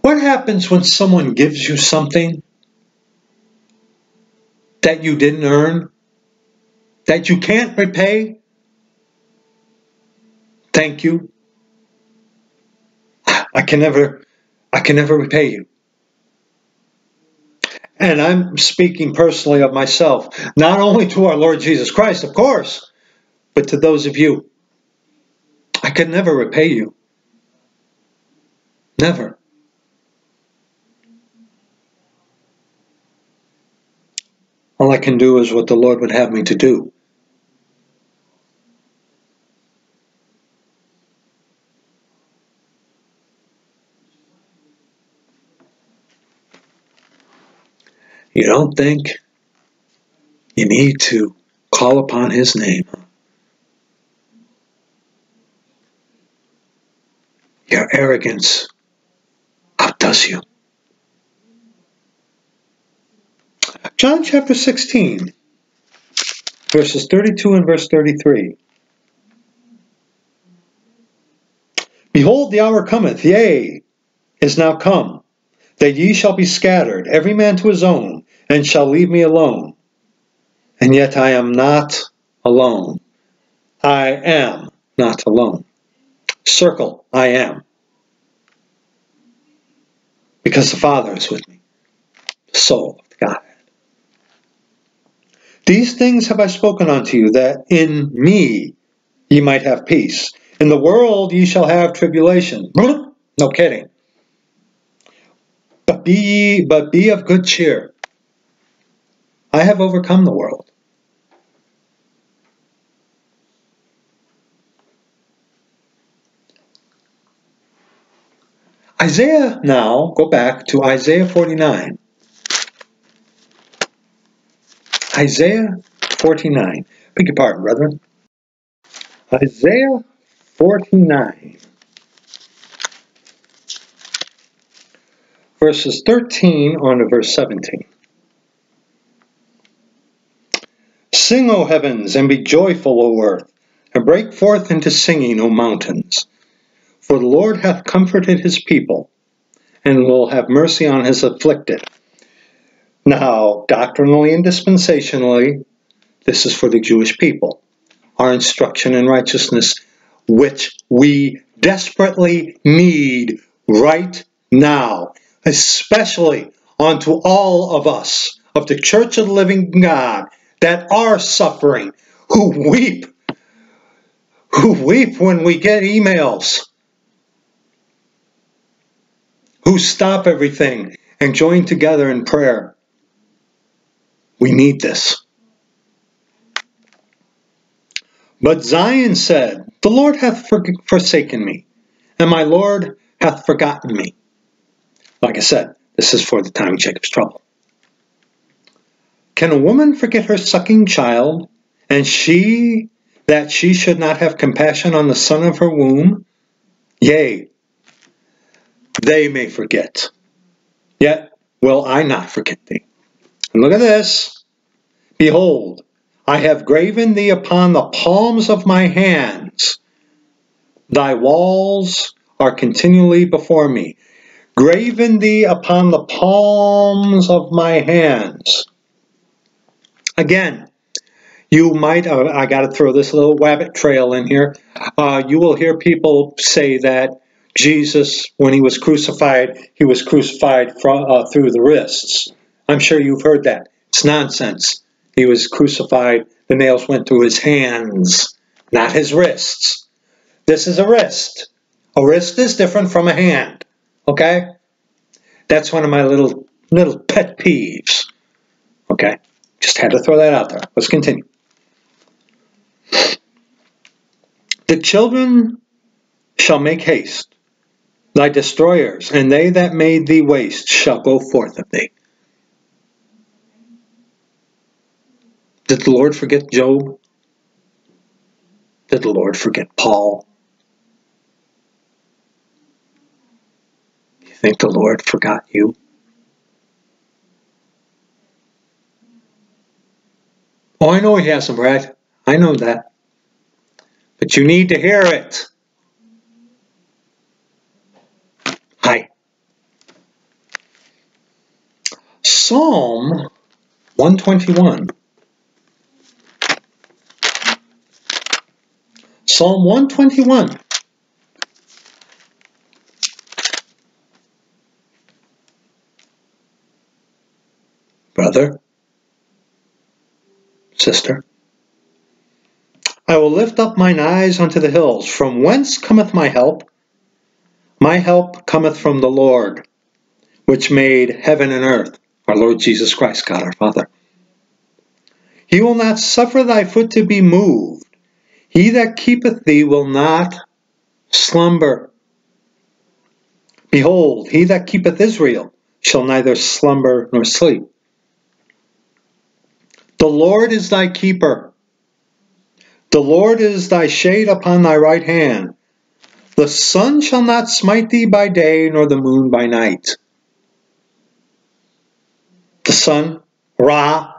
What happens when someone gives you something that you didn't earn, that you can't repay? Thank you. I can never, I can never repay you. And I'm speaking personally of myself, not only to our Lord Jesus Christ, of course, but to those of you. I could never repay you. Never. All I can do is what the Lord would have me to do. You don't think you need to call upon his name? Your arrogance outdoes you. John chapter sixteen, verses thirty-two and verse thirty-three. Behold, the hour cometh, yea, is now come, that ye shall be scattered, every man to his own, and shall leave me alone. And yet I am not alone. I am not alone. Circle, I am. Because the Father is with me, the soul of the Godhead. These things have I spoken unto you, that in me ye might have peace. In the world ye shall have tribulation. No kidding. But be ye, but be of good cheer. I have overcome the world. Isaiah now, go back to Isaiah forty-nine. Isaiah forty-nine. Beg your pardon, brethren. Isaiah forty-nine. Verses thirteen on to verse seventeen. Sing, O heavens, and be joyful, O earth, and break forth into singing, O mountains. For the Lord hath comforted his people, and will have mercy on his afflicted. Now, doctrinally and dispensationally, this is for the Jewish people, our instruction in righteousness, which we desperately need right now, especially unto all of us, of the Church of the Living God, that are suffering, who weep, who weep when we get emails, who stop everything and join together in prayer. We need this. But Zion said, the Lord hath forsaken me, and my Lord hath forgotten me. Like I said, this is for the time of Jacob's trouble. Can a woman forget her sucking child, and she, that she should not have compassion on the son of her womb? Yea, they may forget, yet will I not forget thee. And look at this. Behold, I have graven thee upon the palms of my hands. Thy walls are continually before me. Graven thee upon the palms of my hands. Again, you might, uh, I got to throw this little rabbit trail in here. Uh, you will hear people say that Jesus, when he was crucified, he was crucified from, uh, through the wrists. I'm sure you've heard that. It's nonsense. He was crucified. The nails went through his hands, not his wrists. This is a wrist. A wrist is different from a hand, okay? That's one of my little, little pet peeves, okay? Just had to throw that out there. Let's continue. The children shall make haste, thy destroyers, and they that made thee waste shall go forth of thee. Did the Lord forget Job? Did the Lord forget Paul? You think the Lord forgot you? Oh, I know he has them, right? I know that. But you need to hear it. Hi. Psalm one twenty-one. Psalm one twenty-one. Brother, sister, I will lift up mine eyes unto the hills. From whence cometh my help? My help cometh from the Lord, which made heaven and earth, our Lord Jesus Christ, God our Father. He will not suffer thy foot to be moved. He that keepeth thee will not slumber. Behold, he that keepeth Israel shall neither slumber nor sleep. The Lord is thy keeper. The Lord is thy shade upon thy right hand. The sun shall not smite thee by day, nor the moon by night. The sun, Ra,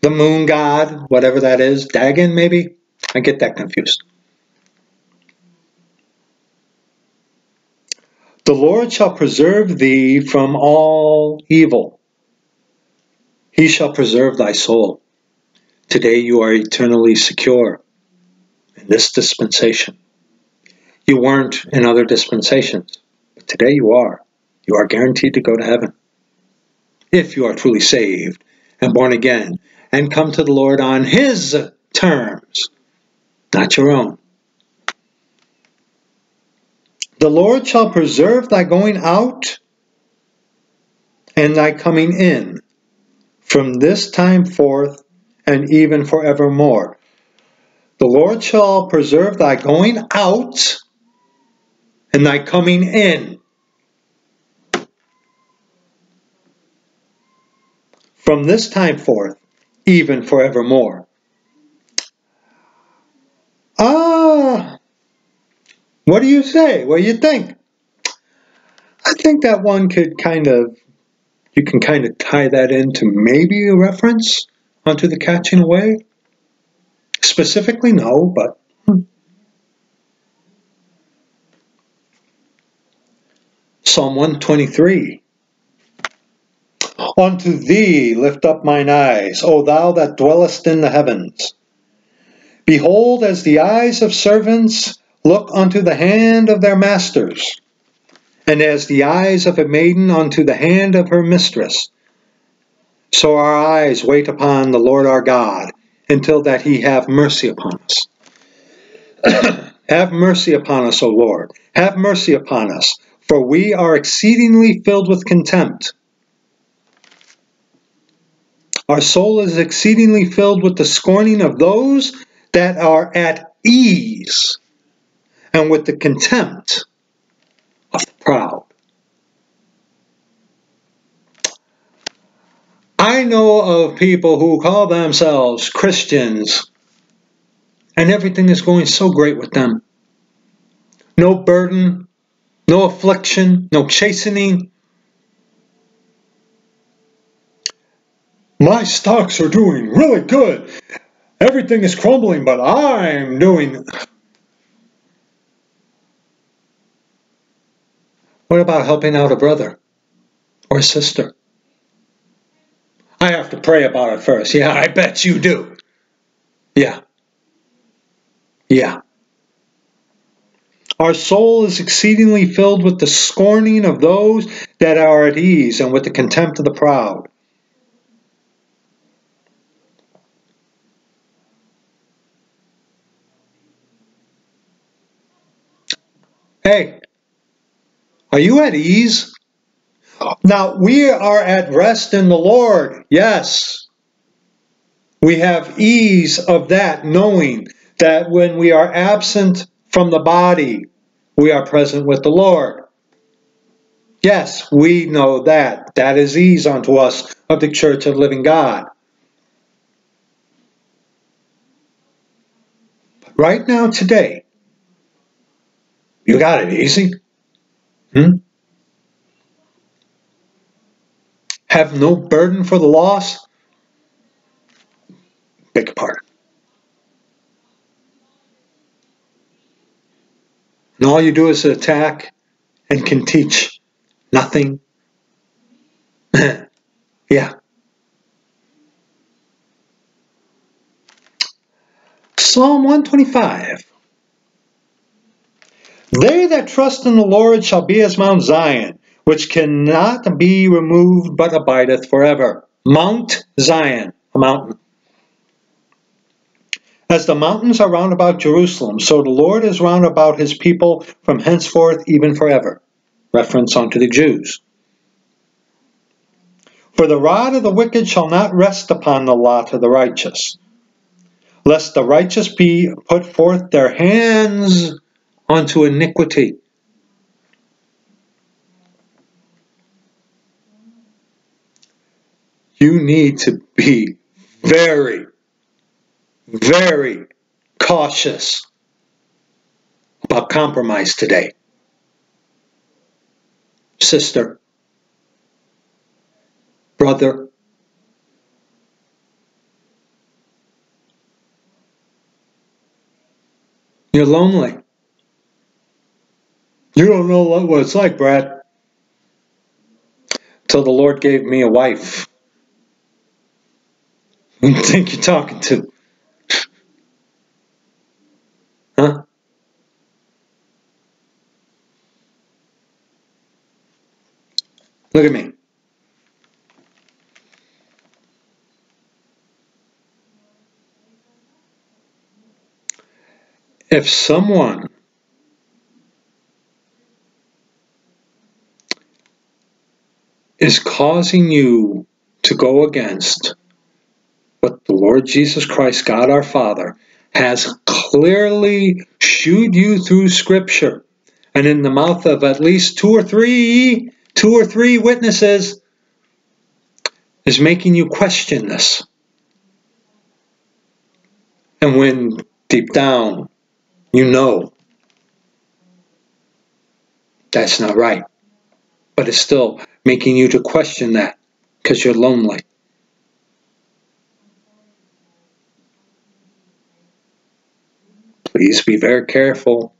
the moon god, whatever that is, Dagon maybe? I get that confused. The Lord shall preserve thee from all evil. He shall preserve thy soul. Today you are eternally secure in this dispensation. You weren't in other dispensations, but today you are. You are guaranteed to go to heaven if you are truly saved and born again and come to the Lord on his terms. Not your own. The Lord shall preserve thy going out and thy coming in from this time forth and even forevermore. The Lord shall preserve thy going out and thy coming in from this time forth, even forevermore. Ah, what do you say? What do you think? I think that one could kind of, you can kind of tie that into maybe a reference onto the catching away. Specifically, no, but... Hmm. Psalm one twenty-three. Unto thee lift up mine eyes, O thou that dwellest in the heavens. Behold, as the eyes of servants look unto the hand of their masters, and as the eyes of a maiden unto the hand of her mistress, so our eyes wait upon the Lord our God, until that he have mercy upon us. Have mercy upon us, O Lord. Have mercy upon us, for we are exceedingly filled with contempt. Our soul is exceedingly filled with the scorning of those that are at ease, and with the contempt of the proud. I know of people who call themselves Christians, and everything is going so great with them. No burden, no affliction, no chastening. My stocks are doing really good. Everything is crumbling, but I'm doing... What about helping out a brother or a sister? I have to pray about it first. Yeah, I bet you do. Yeah. Yeah. Our soul is exceedingly filled with the scorning of those that are at ease and with the contempt of the proud. Hey, are you at ease? Now, we are at rest in the Lord, yes. We have ease of that, knowing that when we are absent from the body, we are present with the Lord. Yes, we know that. That is ease unto us of the Church of Living God. But right now, today, you got it easy. Hmm? Have no burden for the loss. Beg your pardon. And all you do is attack and can teach nothing. Yeah. Psalm one twenty-five. They that trust in the Lord shall be as Mount Zion, which cannot be removed, but abideth forever. Mount Zion, a mountain. As the mountains are round about Jerusalem, so the Lord is round about his people from henceforth even forever. Reference unto the Jews. For the rod of the wicked shall not rest upon the lot of the righteous, lest the righteous be put forth their hands unto iniquity. You need to be very, very cautious about compromise today. Sister, brother, you're lonely. You don't know what it's like, Brad. Till the Lord gave me a wife. Who do you think you're talking to? Huh? Look at me. If someone is causing you to go against what the Lord Jesus Christ, God our Father, has clearly shewed you through Scripture, and in the mouth of at least two or three, two or three witnesses, is making you question this. And when deep down you know that's not right, but it's still making you to question that because you're lonely. Please be very careful.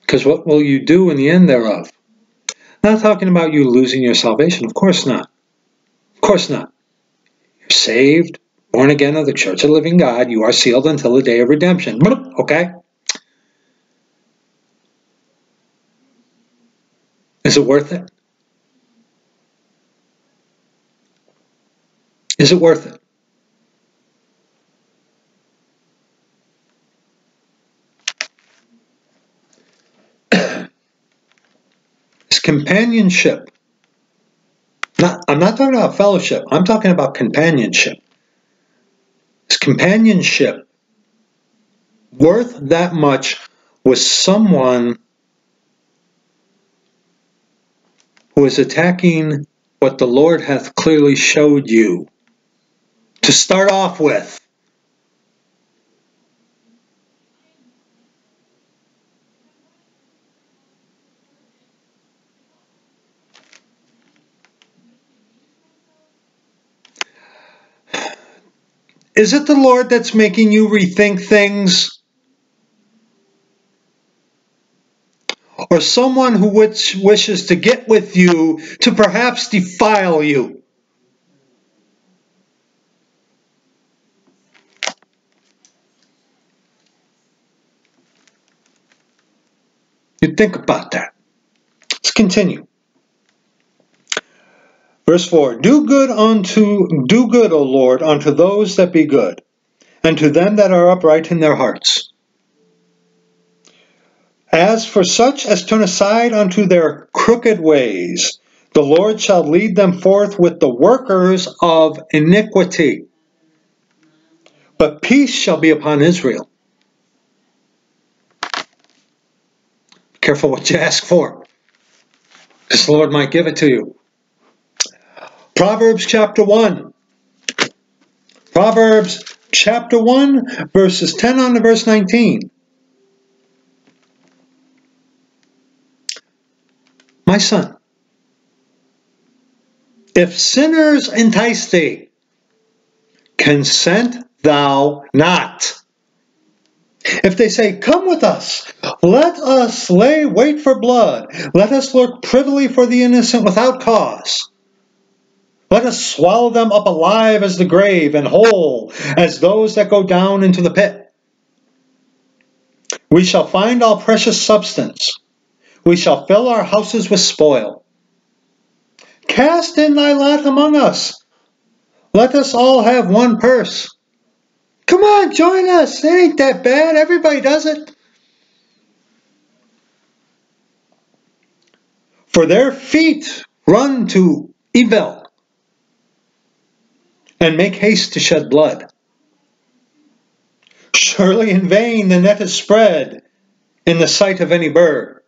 Because what will you do in the end thereof? Not talking about you losing your salvation. Of course not. Of course not. You're saved, born again of the Church of the Living God. You are sealed until the day of redemption. Okay? Is it worth it? Is it worth it? Companionship. Not, I'm not talking about fellowship. I'm talking about companionship. Is companionship worth that much with someone who is attacking what the Lord hath clearly showed you to start off with? Is it the Lord that's making you rethink things? Or someone who wish, wishes to get with you to perhaps defile you? You think about that. Let's continue. Verse four, do good unto, do good, O Lord, unto those that be good, and to them that are upright in their hearts. As for such as turn aside unto their crooked ways, the Lord shall lead them forth with the workers of iniquity. But peace shall be upon Israel. Be careful what you ask for. This Lord might give it to you. Proverbs chapter one. Proverbs chapter one, verses ten on to verse nineteen. My son, if sinners entice thee, consent thou not. If they say, come with us, let us lay wait for blood, let us lurk privily for the innocent without cause. Let us swallow them up alive as the grave, and whole as those that go down into the pit. We shall find all precious substance. We shall fill our houses with spoil. Cast in thy lot among us. Let us all have one purse. Come on, join us. It ain't that bad. Everybody does it. For their feet run to evil, and make haste to shed blood. Surely in vain the net is spread in the sight of any bird.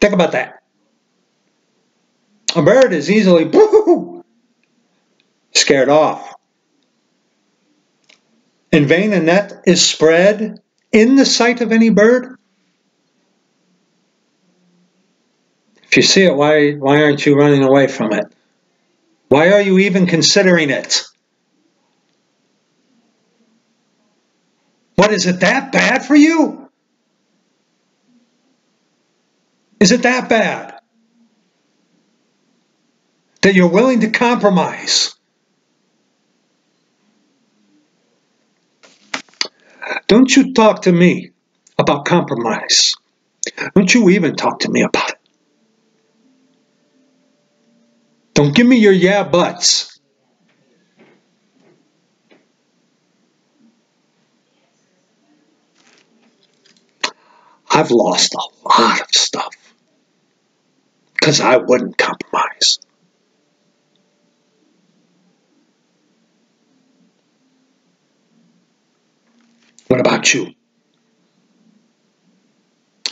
Think about that. A bird is easily scared off. In vain a net is spread in the sight of any bird. If you see it, why, why aren't you running away from it? Why are you even considering it? What, is it that bad for you? Is it that bad that you're willing to compromise? Don't you talk to me about compromise. Don't you even talk to me about it. Don't give me your yeah buts. I've lost a lot of stuff because I wouldn't compromise. What about you?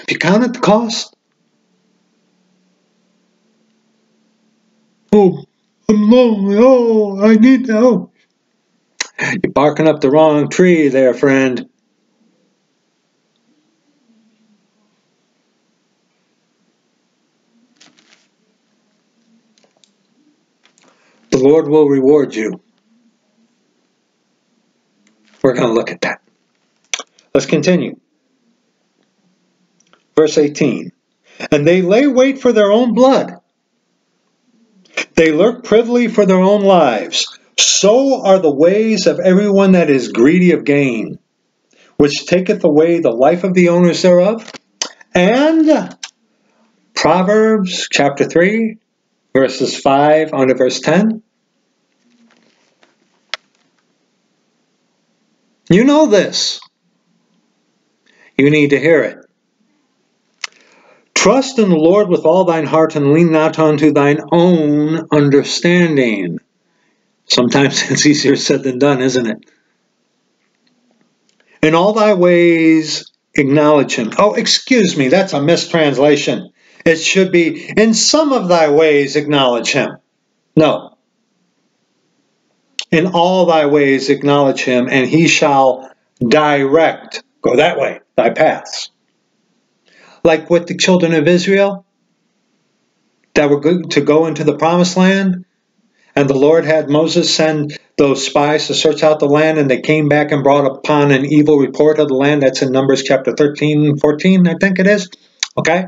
Have you counted the cost? Oh, I'm lonely. Oh, I need help. You're barking up the wrong tree there, friend. The Lord will reward you. We're going to look at that. Let's continue. Verse eighteen. And they lay wait for their own blood. They lurk privily for their own lives. So are the ways of everyone that is greedy of gain, which taketh away the life of the owners thereof. And Proverbs chapter three, verses five on to verse ten. You know this. You need to hear it. Trust in the Lord with all thine heart, and lean not unto thine own understanding. Sometimes it's easier said than done, isn't it? In all thy ways acknowledge him. Oh, excuse me, that's a mistranslation. It should be, in some of thy ways acknowledge him. No. In all thy ways acknowledge him, and he shall direct, go that way, thy paths. Like with the children of Israel that were good to go into the promised land. And the Lord had Moses send those spies to search out the land, and they came back and brought upon an evil report of the land. That's in Numbers chapter thirteen, fourteen, I think it is. Okay?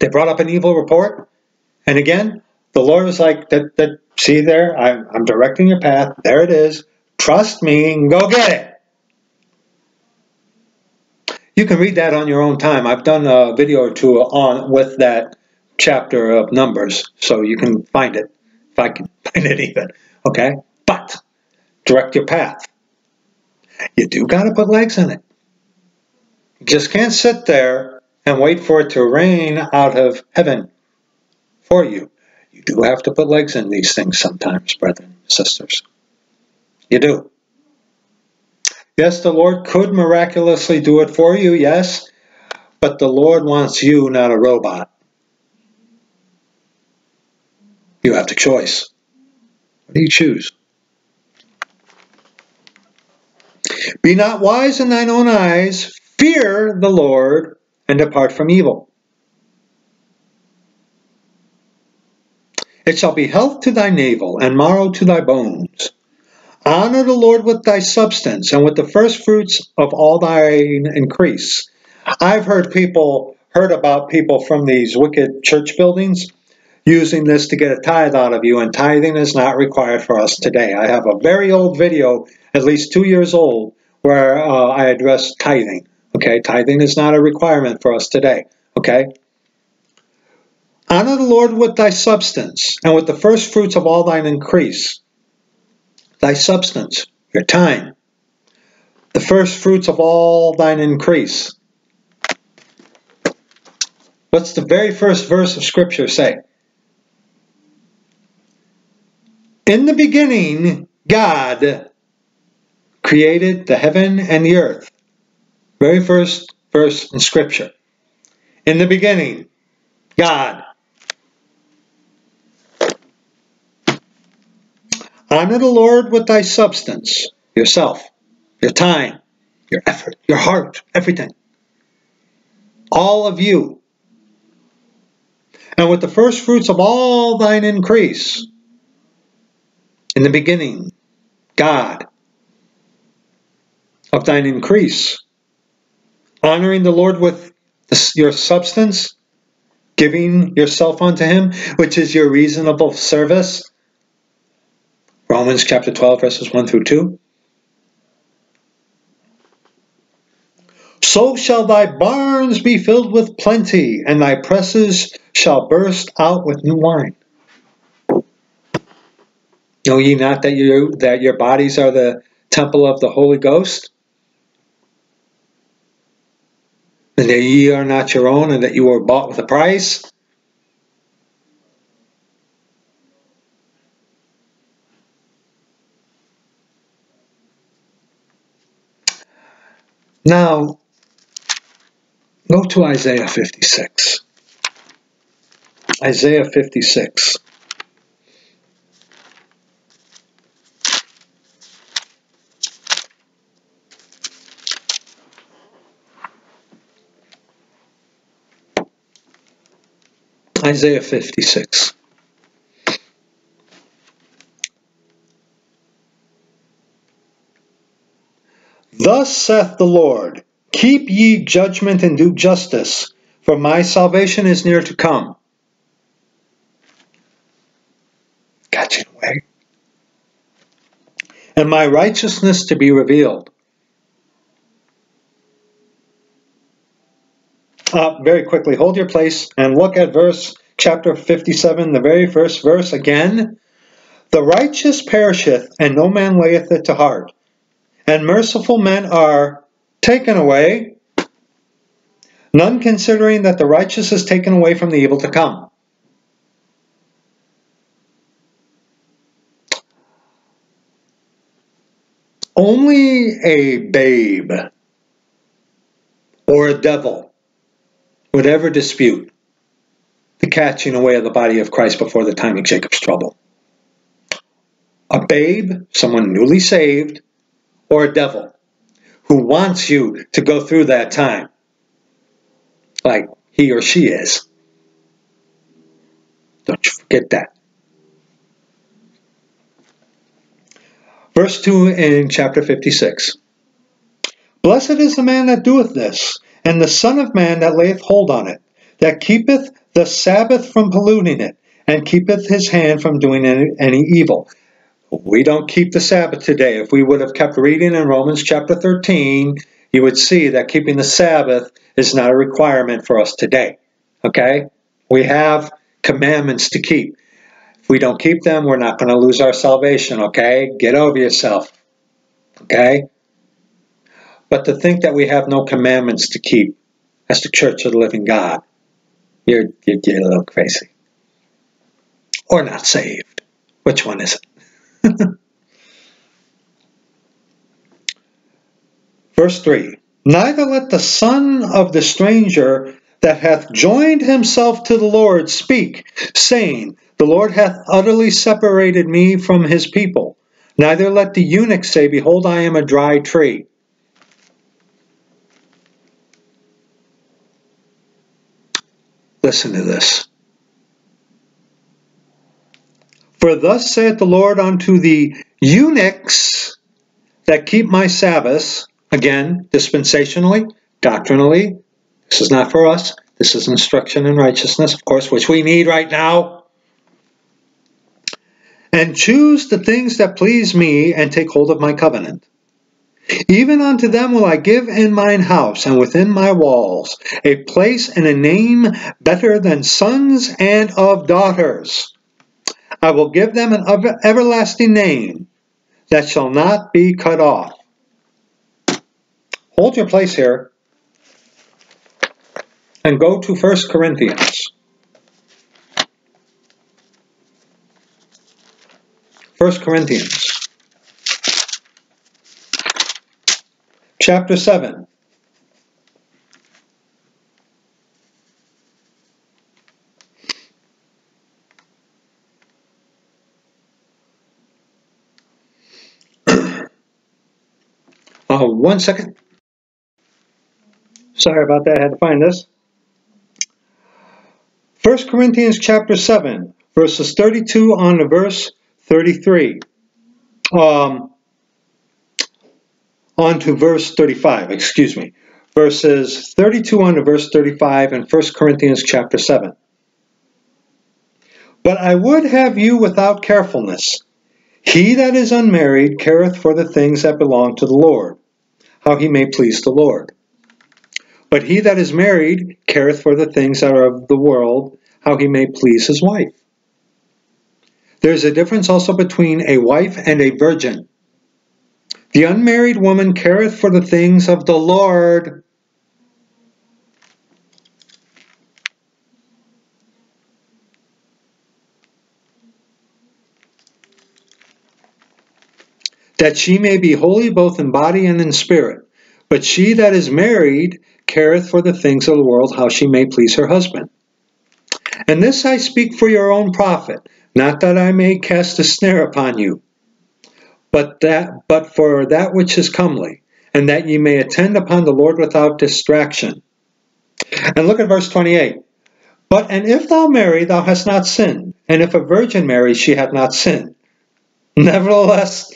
They brought up an evil report. And again, the Lord was like, that, that, see there, I'm, I'm directing your path. There it is. Trust me and go get it. You can read that on your own time. I've done a video or two on with that chapter of Numbers, so you can find it, if I can find it even, okay? But direct your path. You do got to put legs in it. You just can't sit there and wait for it to rain out of heaven for you. You do have to put legs in these things sometimes, brethren, sisters. You do. Yes, the Lord could miraculously do it for you, yes, but the Lord wants you, not a robot. You have the choice. What do you choose? Be not wise in thine own eyes, fear the Lord, and depart from evil. It shall be health to thy navel, and marrow to thy bones. Honor the Lord with thy substance, and with the first fruits of all thine increase. I've heard people, heard about people from these wicked church buildings using this to get a tithe out of you, and tithing is not required for us today. I have a very old video, at least two years old, where uh, I address tithing. Okay, tithing is not a requirement for us today. Okay? Honor the Lord with thy substance, and with the first fruits of all thine increase. Thy substance, your time, the first fruits of all thine increase. What's the very first verse of Scripture say? In the beginning, God created the heaven and the earth. Very first verse in Scripture. In the beginning, God. Honor the Lord with thy substance, yourself, your time, your effort, your heart, everything. All of you. And with the first fruits of all thine increase. In the beginning, God, of thine increase. Honoring the Lord with your substance, giving yourself unto him, which is your reasonable service. Romans chapter twelve, verses one through two. So shall thy barns be filled with plenty, and thy presses shall burst out with new wine. Know ye not that, you, that your bodies are the temple of the Holy Ghost? And that ye are not your own, and that you were bought with a price? Now, go to Isaiah fifty-six. Isaiah fifty-six. Isaiah fifty-six. Thus saith the Lord, keep ye judgment and do justice, for my salvation is near to come. Got you away. And my righteousness to be revealed. Uh, very quickly, hold your place and look at verse chapter fifty-seven, the very first verse again. The righteous perisheth, and no man layeth it to heart. And merciful men are taken away, none considering that the righteous is taken away from the evil to come. Only a babe or a devil would ever dispute the catching away of the body of Christ before the time of Jacob's trouble. A babe, someone newly saved, or a devil who wants you to go through that time like he or she is. Don't you forget that. Verse two in chapter fifty-six. Blessed is the man that doeth this, and the Son of Man that layeth hold on it, that keepeth the Sabbath from polluting it, and keepeth his hand from doing any, any evil. We don't keep the Sabbath today. If we would have kept reading in Romans chapter thirteen, you would see that keeping the Sabbath is not a requirement for us today. Okay? We have commandments to keep. If we don't keep them, we're not going to lose our salvation. Okay? Get over yourself. Okay? But to think that we have no commandments to keep as the Church of the Living God, you're, you're, you're a little crazy. Or not saved. Which one is it? Verse three, neither let the son of the stranger that hath joined himself to the Lord speak, saying, the Lord hath utterly separated me from his people. Neither let the eunuch say, behold, I am a dry tree. Listen to this. For thus saith the Lord unto the eunuchs that keep my Sabbaths, again, dispensationally, doctrinally, this is not for us, this is instruction in righteousness, of course, which we need right now, and choose the things that please me, and take hold of my covenant. Even unto them will I give in mine house, and within my walls, a place and a name better than sons and of daughters. I will give them an everlasting name that shall not be cut off. Hold your place here and go to First Corinthians. First Corinthians. Chapter seven. Oh, one second. Sorry about that. I had to find this. First Corinthians chapter seven, verses thirty-two on to verse thirty-three. Um, on to verse thirty-five, excuse me. Verses thirty-two on to verse thirty-five in First Corinthians chapter seven. But I would have you without carefulness. He that is unmarried careth for the things that belong to the Lord, how he may please the Lord. But he that is married careth for the things that are of the world, how he may please his wife. There is a difference also between a wife and a virgin. The unmarried woman careth for the things of the Lord. That she may be holy both in body and in spirit. But she that is married careth for the things of the world, how she may please her husband. And this I speak for your own profit, not that I may cast a snare upon you, but that but for that which is comely, and that ye may attend upon the Lord without distraction. And look at verse twenty-eight. But, and if thou marry, thou hast not sinned. And if a virgin marry, she hath not sinned. Nevertheless,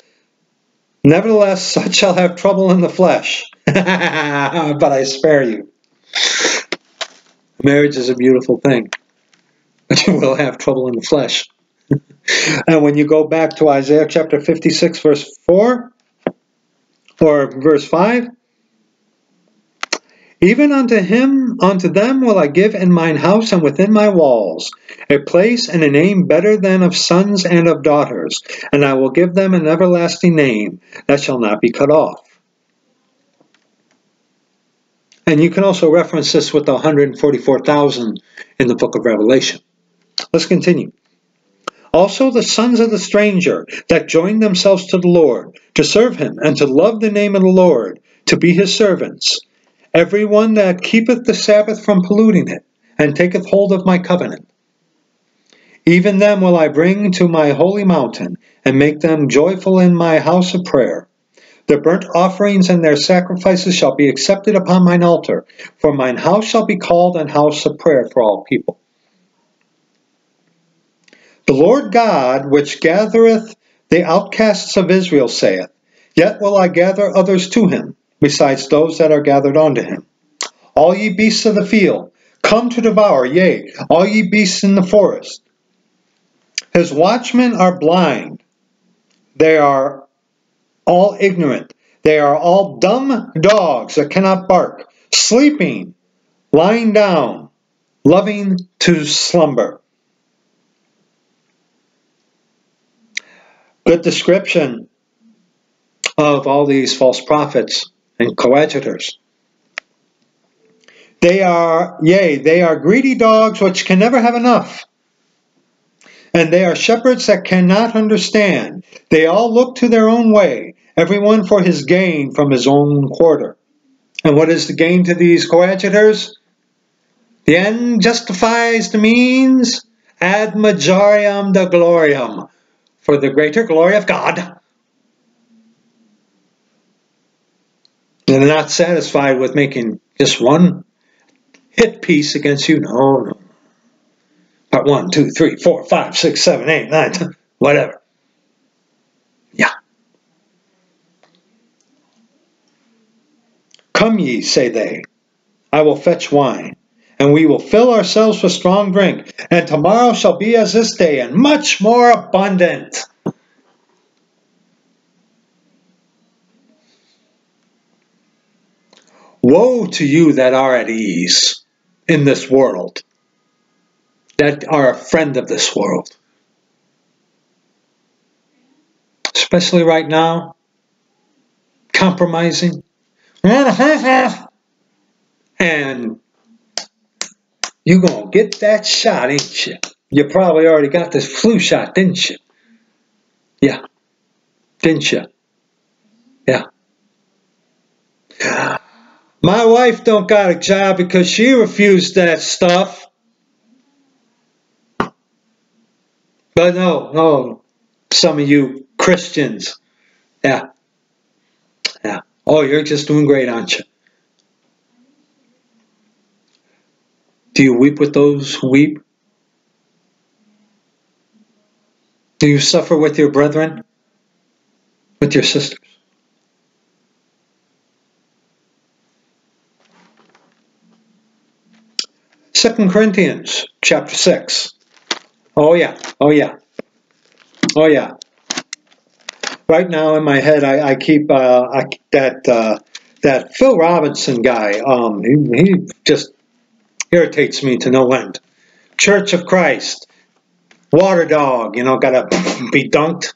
nevertheless, such shall have trouble in the flesh. But I spare you. Marriage is a beautiful thing. But you will have trouble in the flesh. And when you go back to Isaiah chapter fifty-six, verse four, or verse five, even unto him, unto them will I give in mine house and within my walls, a place and a name better than of sons and of daughters, and I will give them an everlasting name that shall not be cut off. And you can also reference this with the one hundred forty-four thousand in the book of Revelation. Let's continue. Also the sons of the stranger that join themselves to the Lord, to serve him, and to love the name of the Lord, to be his servants, every one that keepeth the Sabbath from polluting it, and taketh hold of my covenant. Even them will I bring to my holy mountain, and make them joyful in my house of prayer. Their burnt offerings and their sacrifices shall be accepted upon mine altar, for mine house shall be called an house of prayer for all people. The Lord God, which gathereth the outcasts of Israel, saith, yet will I gather others to him, besides those that are gathered unto him. All ye beasts of the field, come to devour, yea, all ye beasts in the forest. His watchmen are blind. They are all ignorant. They are all dumb dogs that cannot bark, sleeping, lying down, loving to slumber. Good description of all these false prophets and coadjutors. They are, yea, they are greedy dogs which can never have enough. And they are shepherds that cannot understand. They all look to their own way, everyone for his gain from his own quarter. And what is the gain to these coadjutors? The end justifies the means, ad majoriam de gloriam, for the greater glory of God. They're not satisfied with making just one hit piece against you. No, no. Part one, two, three, four, five, six, seven, eight, nine, ten, whatever. Yeah. Come ye, say they, I will fetch wine, and we will fill ourselves with strong drink, and tomorrow shall be as this day, and much more abundant. Woe to you that are at ease in this world, that are a friend of this world. Especially right now, compromising. And you're going to get that shot, ain't you? You probably already got this flu shot, didn't you? Yeah. Didn't you? Yeah. Yeah. My wife don't got a job because she refused that stuff. But no, no, some of you Christians, yeah, yeah. Oh, you're just doing great, aren't you? Do you weep with those who weep? Do you suffer with your brethren, with your sisters? Second Corinthians chapter six. Oh yeah, oh yeah, oh yeah. Right now in my head, I, I keep uh, I, that uh, that Phil Robinson guy. Um, he, he just irritates me to no end. Church of Christ, water dog. You know, gotta be dunked.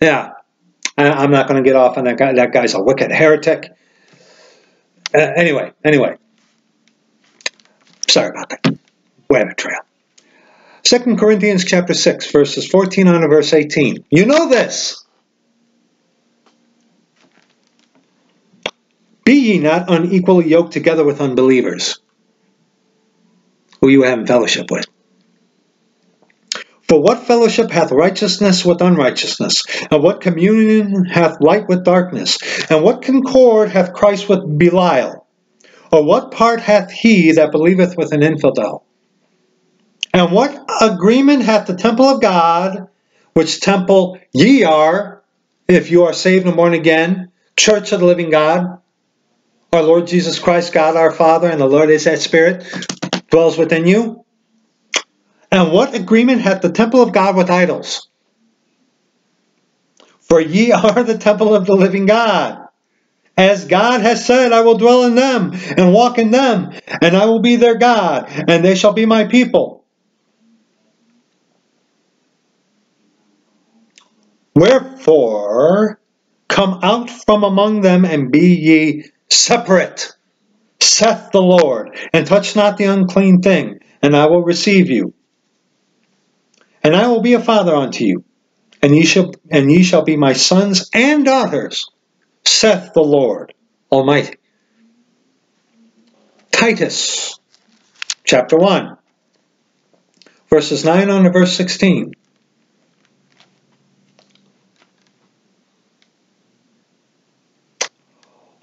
Yeah, I, I'm not gonna get off on that guy. That guy's a wicked heretic. Uh, anyway, anyway. Sorry about that. Web trail. Second Corinthians chapter six, verses fourteen on to verse eighteen. You know this. Be ye not unequally yoked together with unbelievers, who you have in fellowship with. For what fellowship hath righteousness with unrighteousness? And what communion hath light with darkness? And what concord hath Christ with Belial? Or what part hath he that believeth with an infidel? And what agreement hath the temple of God, which temple ye are, if you are saved and born again, church of the living God, our Lord Jesus Christ, God our Father, and the Lord is that Spirit, dwells within you? And what agreement hath the temple of God with idols? For ye are the temple of the living God. As God has said, I will dwell in them, and walk in them, and I will be their God, and they shall be my people. Wherefore, come out from among them, and be ye separate, saith the Lord, and touch not the unclean thing, and I will receive you. And I will be a father unto you, and ye shall, and ye shall be my sons and daughters, saith the Lord Almighty. Titus, chapter one, verses nine on to verse sixteen.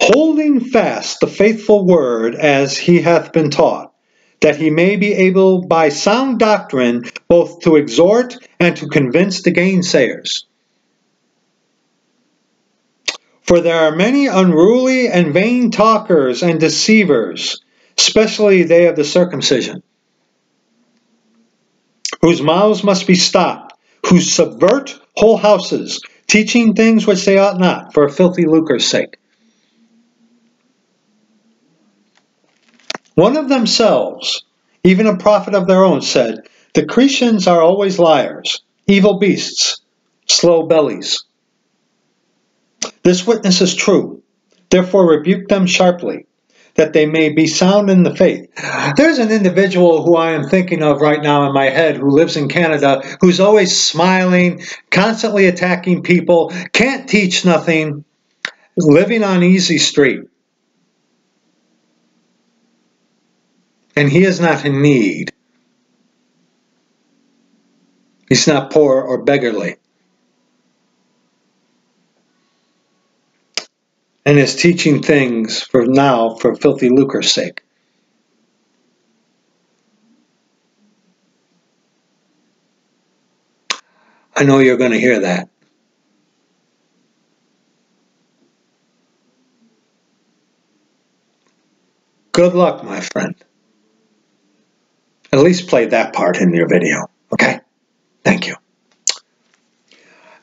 Holding fast the faithful word as he hath been taught, that he may be able by sound doctrine both to exhort and to convince the gainsayers. For there are many unruly and vain talkers and deceivers, especially they of the circumcision, whose mouths must be stopped, who subvert whole houses, teaching things which they ought not, for a filthy lucre's sake. One of themselves, even a prophet of their own, said, the Cretians are always liars, evil beasts, slow bellies. This witness is true, therefore rebuke them sharply, that they may be sound in the faith. There's an individual who I am thinking of right now in my head who lives in Canada, who's always smiling, constantly attacking people, can't teach nothing, living on Easy Street. And he is not in need. He's not poor or beggarly. And is teaching things for now for filthy lucre's sake. I know you're going to hear that. Good luck, my friend. At least play that part in your video, okay? Thank you.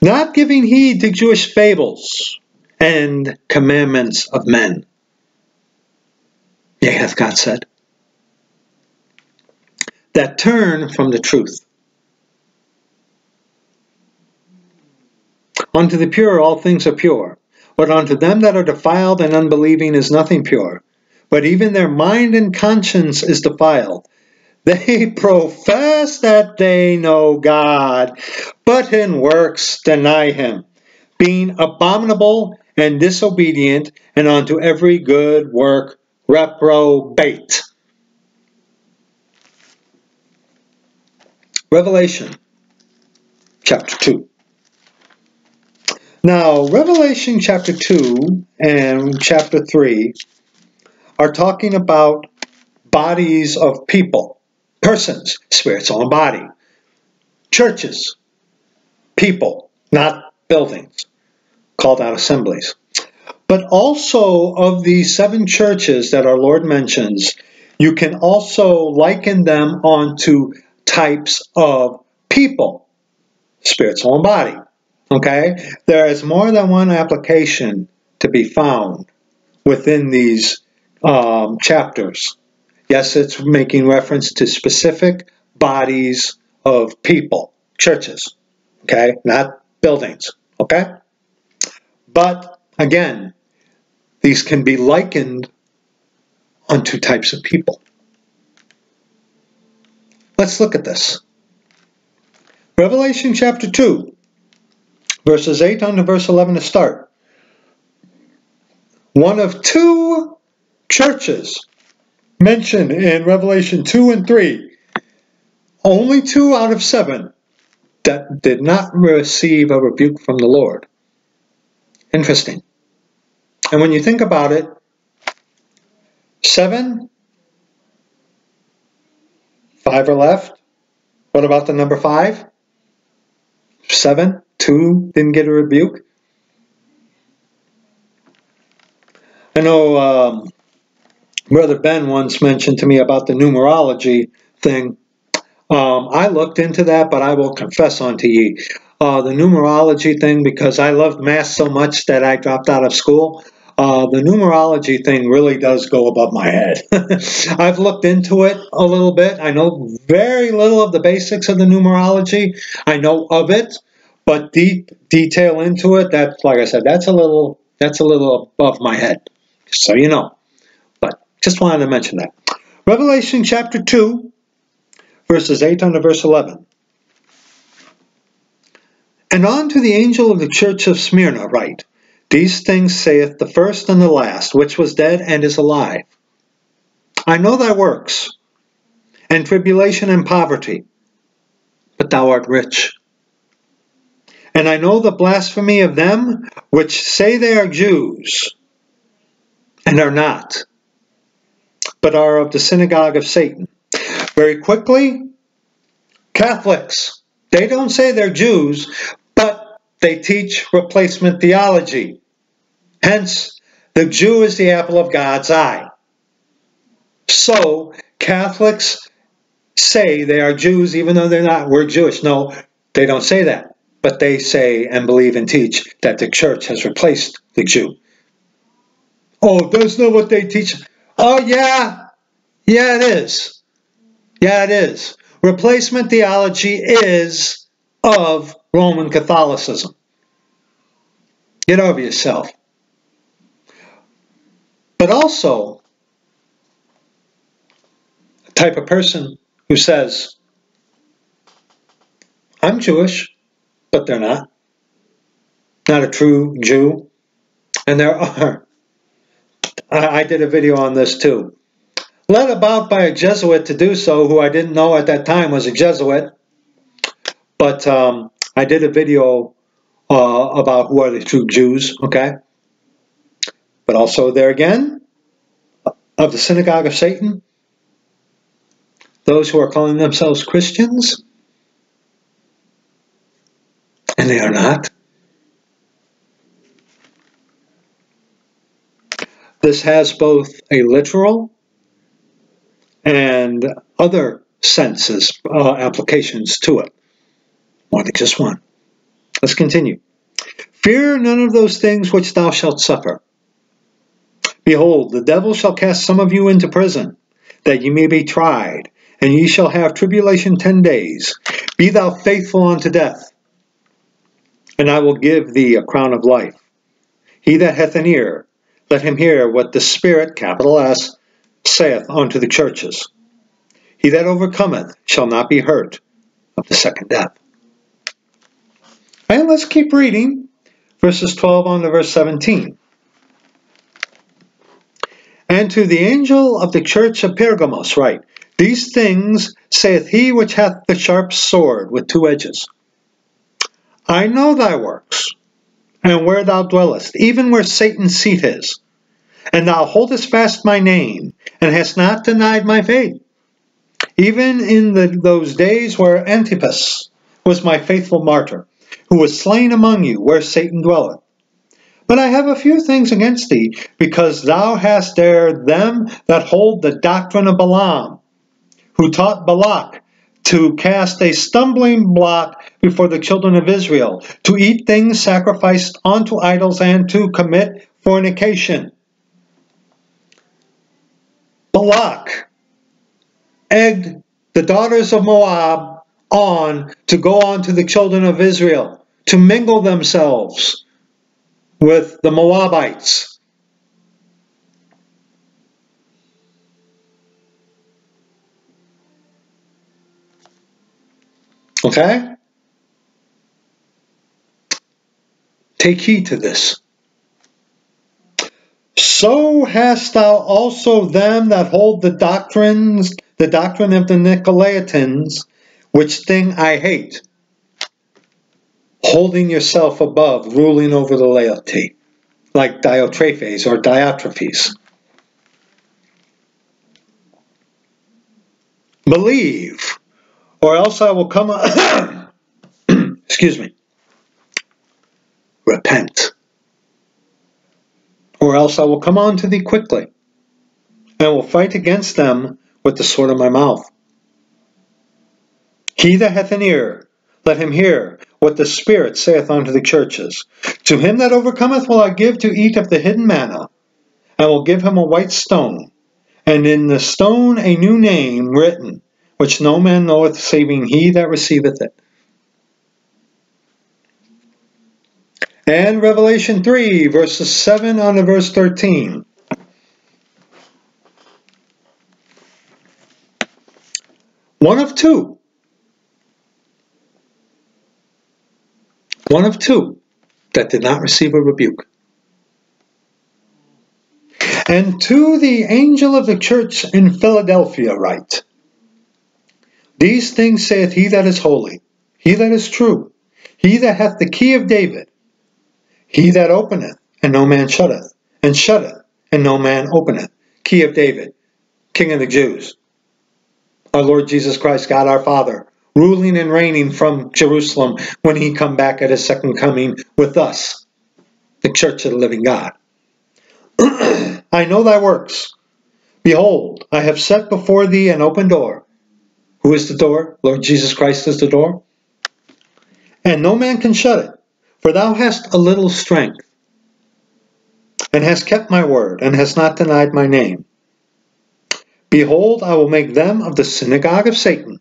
Not giving heed to Jewish fables and commandments of men, yea, hath God said, that turn from the truth. Unto the pure all things are pure, but unto them that are defiled and unbelieving is nothing pure, but even their mind and conscience is defiled. They profess that they know God, but in works deny him, being abominable and disobedient, and unto every good work reprobate. Revelation chapter two. Now, Revelation chapter two and chapter three are talking about bodies of people. Persons, spirit, soul, and body. Churches, people, not buildings, called out assemblies. But also of the seven churches that our Lord mentions, you can also liken them onto types of people, spirit, soul, and body. Okay? There is more than one application to be found within these um, chapters. Yes, it's making reference to specific bodies of people, churches, okay, not buildings, okay? But, again, these can be likened onto types of people. Let's look at this. Revelation chapter two, verses eight on to verse eleven to start. One of two churches mentioned in Revelation two and three, only two out of seven that did not receive a rebuke from the Lord. Interesting. And when you think about it, seven, five are left, What about the number five? Seven? Two didn't get a rebuke? I know um, Brother Ben once mentioned to me about the numerology thing. Um, I looked into that, but I will confess unto ye. Uh, the numerology thing, because I loved math so much that I dropped out of school, uh, the numerology thing really does go above my head. I've looked into it a little bit. I know very little of the basics of the numerology. I know of it, but deep detail into it, that's, like I said, that's a little, that's a little above my head. So you know, but just wanted to mention that. Revelation chapter two, verses eight unto verse eleven. And unto the angel of the church of Smyrna write, These things saith the first and the last, which was dead and is alive. I know thy works, and tribulation and poverty, but thou art rich. And I know the blasphemy of them which say they are Jews, and are not, but are of the synagogue of Satan. Very quickly, Catholics, they don't say they're Jews, but they teach replacement theology. Hence, the Jew is the apple of God's eye. So, Catholics say they are Jews, even though they're not. We're Jewish. No, they don't say that. But they say and believe and teach that the church has replaced the Jew. Oh, that's not what they teach. Oh, yeah. Yeah, it is. Yeah, it is. Replacement theology is of Roman Catholicism. Get over yourself. But also, a type of person who says, I'm Jewish. But they're not. Not a true Jew. And there are. I, I did a video on this too. Led about by a Jesuit to do so, who I didn't know at that time was a Jesuit. But um, I did a video uh, about who are the true Jews, okay? But also there again, of the synagogue of Satan, those who are calling themselves Christians, and they are not. This has both a literal and other senses, uh, applications to it. More than just one. Let's continue. Fear none of those things which thou shalt suffer. Behold, the devil shall cast some of you into prison, that ye may be tried, and ye shall have tribulation ten days. Be thou faithful unto death, and I will give thee a crown of life. He that hath an ear, let him hear what the Spirit, capital S, saith unto the churches. He that overcometh shall not be hurt of the second death. And let's keep reading, verses twelve on to verse seventeen. And to the angel of the church of Pergamos write, These things saith he which hath the sharp sword with two edges. I know thy works, and where thou dwellest, even where Satan's seat is. And thou holdest fast my name, and hast not denied my faith. Even in the, those days where Antipas was my faithful martyr, who was slain among you, where Satan dwelleth. But I have a few things against thee, because thou hast there them that hold the doctrine of Balaam, who taught Balak, to cast a stumbling block before the children of Israel, to eat things sacrificed unto idols, and to commit fornication. Balak egged the daughters of Moab on to go on to the children of Israel, to mingle themselves with the Moabites. Okay? Take heed to this. So hast thou also them that hold the doctrines, the doctrine of the Nicolaitans, which thing I hate, holding yourself above, ruling over the laity, like Diotrephes or Diotrephes. Believe or else I will come, excuse me, repent, or else I will come on to thee quickly, and will fight against them with the sword of my mouth. He that hath an ear, let him hear what the Spirit saith unto the churches. To him that overcometh will I give to eat of the hidden manna, and will give him a white stone, and in the stone a new name written, which no man knoweth, saving he that receiveth it. And Revelation three, verses seven unto verse thirteen. One of two. One of two that did not receive a rebuke. And to the angel of the church in Philadelphia write, These things saith he that is holy, he that is true, he that hath the key of David, he that openeth, and no man shutteth, and shutteth, and no man openeth. Key of David, King of the Jews, our Lord Jesus Christ, God our Father, ruling and reigning from Jerusalem when he come back at his second coming with us, the church of the living God. I know thy works. Behold, I have set before thee an open door. Who is the door? Lord Jesus Christ is the door. And no man can shut it, for thou hast a little strength, and hast kept my word, and hast not denied my name. Behold, I will make them of the synagogue of Satan,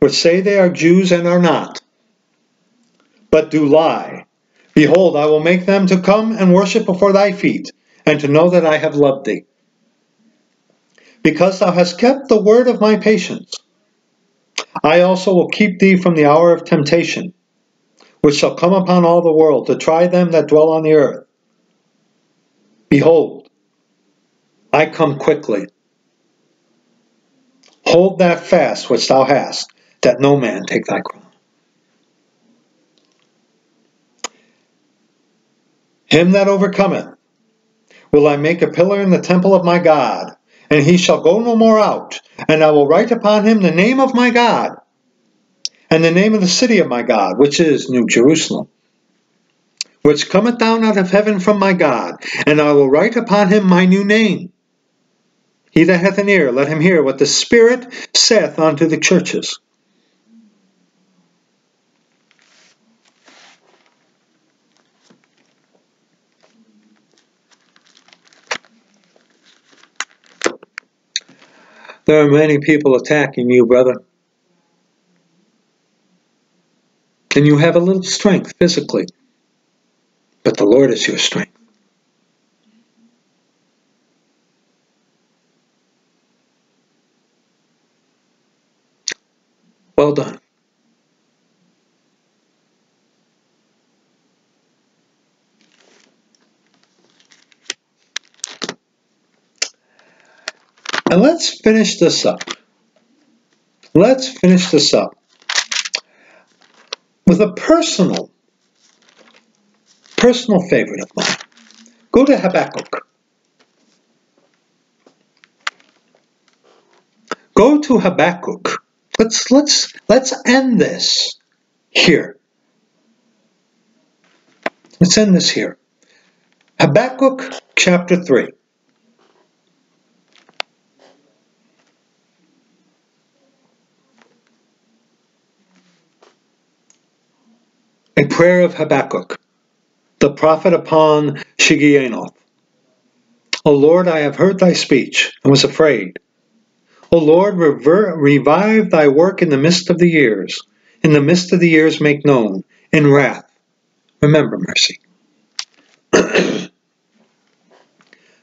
which say they are Jews and are not, but do lie. Behold, I will make them to come and worship before thy feet, and to know that I have loved thee. Because thou hast kept the word of my patience, I also will keep thee from the hour of temptation, which shall come upon all the world, to try them that dwell on the earth. Behold, I come quickly. Hold that fast which thou hast, that no man take thy crown. Him that overcometh will I make a pillar in the temple of my God, and he shall go no more out, and I will write upon him the name of my God, and the name of the city of my God, which is New Jerusalem, which cometh down out of heaven from my God, and I will write upon him my new name. He that hath an ear, let him hear what the Spirit saith unto the churches. There are many people attacking you, brother. And you have a little strength physically, but the Lord is your strength. Well done. And let's finish this up. Let's finish this up with a personal, personal favorite of mine. Go to Habakkuk. Go to Habakkuk. Let's, let's, let's end this here. Let's end this here. Habakkuk chapter three. A prayer of Habakkuk, the prophet upon Shigionoth. O Lord, I have heard thy speech, and was afraid. O Lord, revert, revive thy work in the midst of the years. In the midst of the years make known, in wrath. Remember mercy.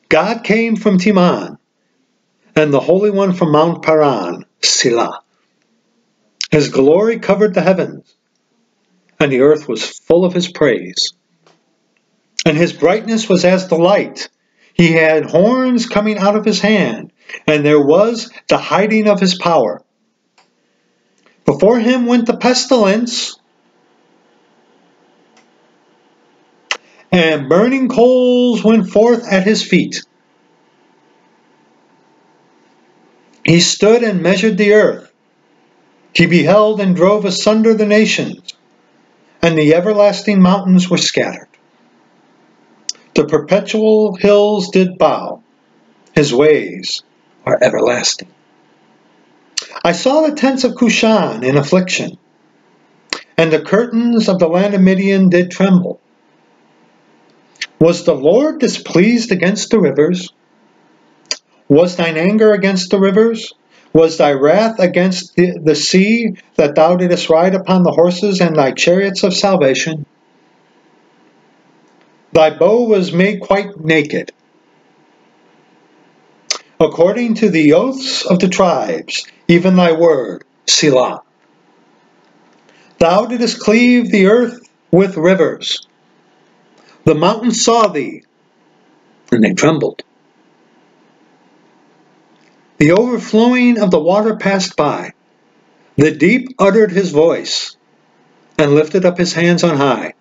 God came from Timon, and the Holy One from Mount Paran, Selah. His glory covered the heavens, and the earth was full of his praise. And his brightness was as the light. He had horns coming out of his hand, and there was the hiding of his power. Before him went the pestilence, and burning coals went forth at his feet. He stood and measured the earth. He beheld and drove asunder the nations, and the everlasting mountains were scattered. The perpetual hills did bow. His ways are everlasting. I saw the tents of Cushan in affliction, and the curtains of the land of Midian did tremble. Was the Lord displeased against the rivers? Was thine anger against the rivers? Was thy wrath against the, the sea, that thou didst ride upon the horses and thy chariots of salvation? Thy bow was made quite naked. According to the oaths of the tribes, even thy word, Selah. Thou didst cleave the earth with rivers. The mountains saw thee, and they trembled. The overflowing of the water passed by. The deep uttered his voice, and lifted up his hands on high.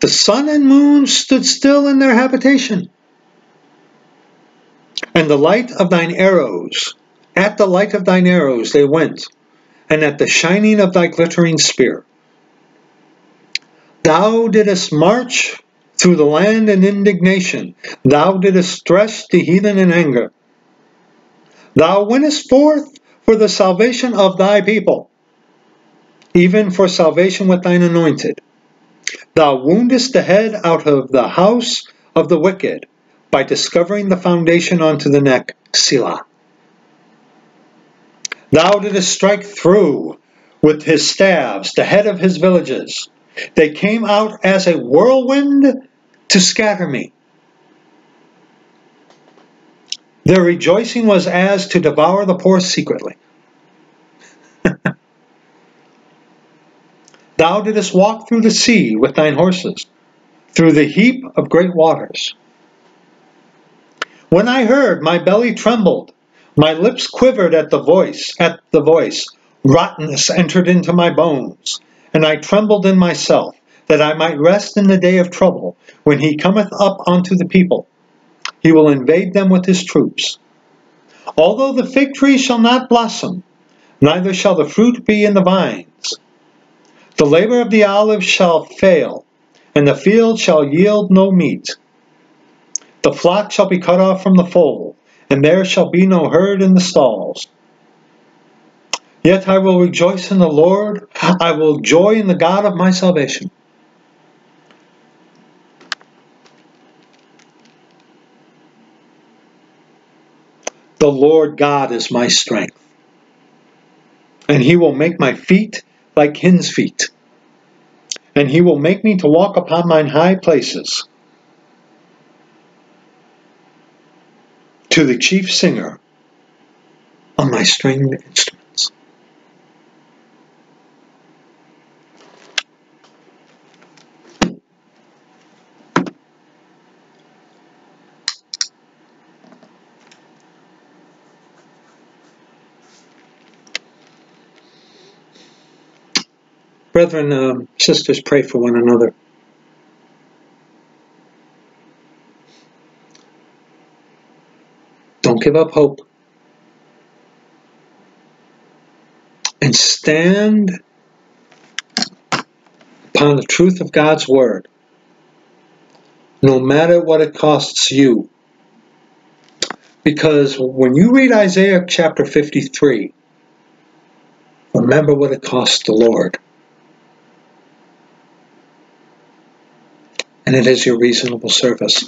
The sun and moon stood still in their habitation. And the light of thine arrows, at the light of thine arrows they went, and at the shining of thy glittering spear. Thou didst march through the land in indignation. Thou didst stretch the heathen in anger. Thou wentest forth for the salvation of thy people, even for salvation with thine anointed. Thou woundest the head out of the house of the wicked, by discovering the foundation unto the neck, Selah. Thou didst strike through with his staves the head of his villages. They came out as a whirlwind to scatter me. Their rejoicing was as to devour the poor secretly. Thou didst walk through the sea with thine horses, through the heap of great waters. When I heard, my belly trembled, my lips quivered at the voice, at the voice. Rottenness entered into my bones, and I trembled in myself, that I might rest in the day of trouble, when he cometh up unto the people. He will invade them with his troops. Although the fig tree shall not blossom, neither shall the fruit be in the vines. The labor of the olive shall fail, and the field shall yield no meat. The flock shall be cut off from the fold, and there shall be no herd in the stalls. Yet I will rejoice in the Lord, I will joy in the God of my salvation. The Lord God is my strength, and he will make my feet like hin's feet, and he will make me to walk upon mine high places. To the chief singer on my stringed instruments. Brethren, uh, sisters, pray for one another. Don't give up hope. And stand upon the truth of God's word, no matter what it costs you. Because when you read Isaiah chapter fifty-three, remember what it cost the Lord. And it is your reasonable service.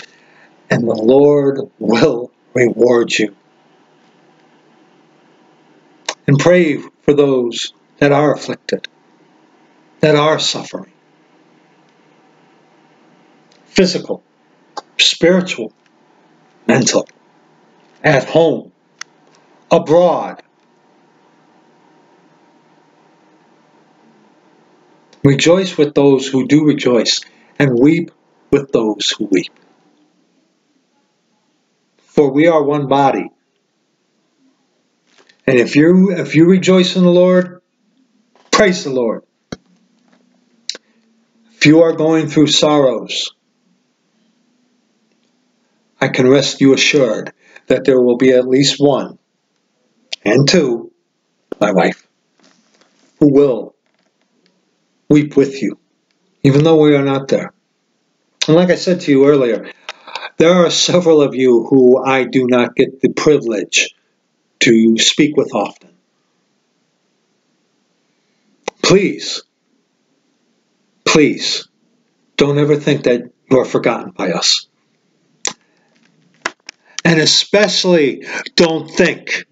And the Lord will reward you. And pray for those that are afflicted, that are suffering. Physical, spiritual, mental, at home, abroad. Rejoice with those who do rejoice, and weep with those who weep. For we are one body. And if you, if you rejoice in the Lord, praise the Lord. If you are going through sorrows, I can rest you assured that there will be at least one, and two, my wife, who will weep with you, even though we are not there. And like I said to you earlier, there are several of you who I do not get the privilege to speak with often. Please, please, don't ever think that you are forgotten by us. And especially don't think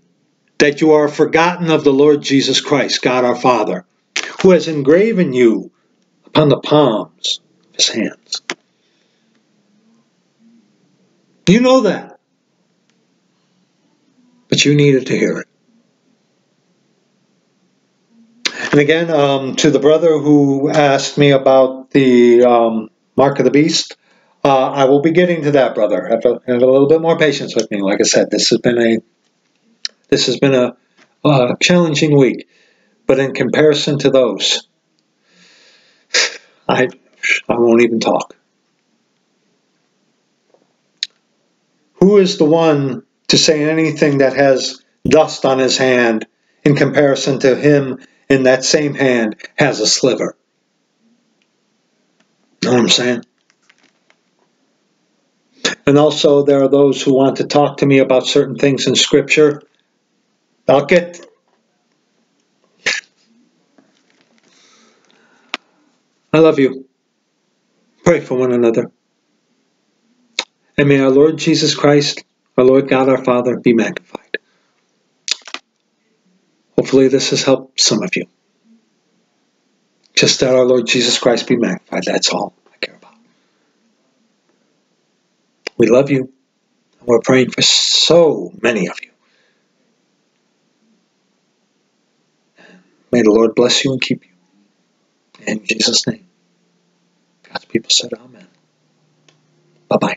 that you are forgotten of the Lord Jesus Christ, God our Father, who has engraven you upon the palms of his hands. You know that, but you needed to hear it. And again, um, to the brother who asked me about the um, Mark of the Beast, uh, I will be getting to that, brother. Have a, have a little bit more patience with me. Like I said, this has been a this has been a uh, challenging week, but in comparison to those, I I won't even talk. Who is the one to say anything that has dust on his hand in comparison to him in that same hand has a sliver? Know what I'm saying? And also there are those who want to talk to me about certain things in Scripture. I'll get... I love you. Pray for one another. And may our Lord Jesus Christ, our Lord God, our Father, be magnified. Hopefully this has helped some of you. Just that our Lord Jesus Christ be magnified. That's all I care about. We love you. And we're praying for so many of you. May the Lord bless you and keep you. In Jesus' name. God's people said amen. Bye-bye.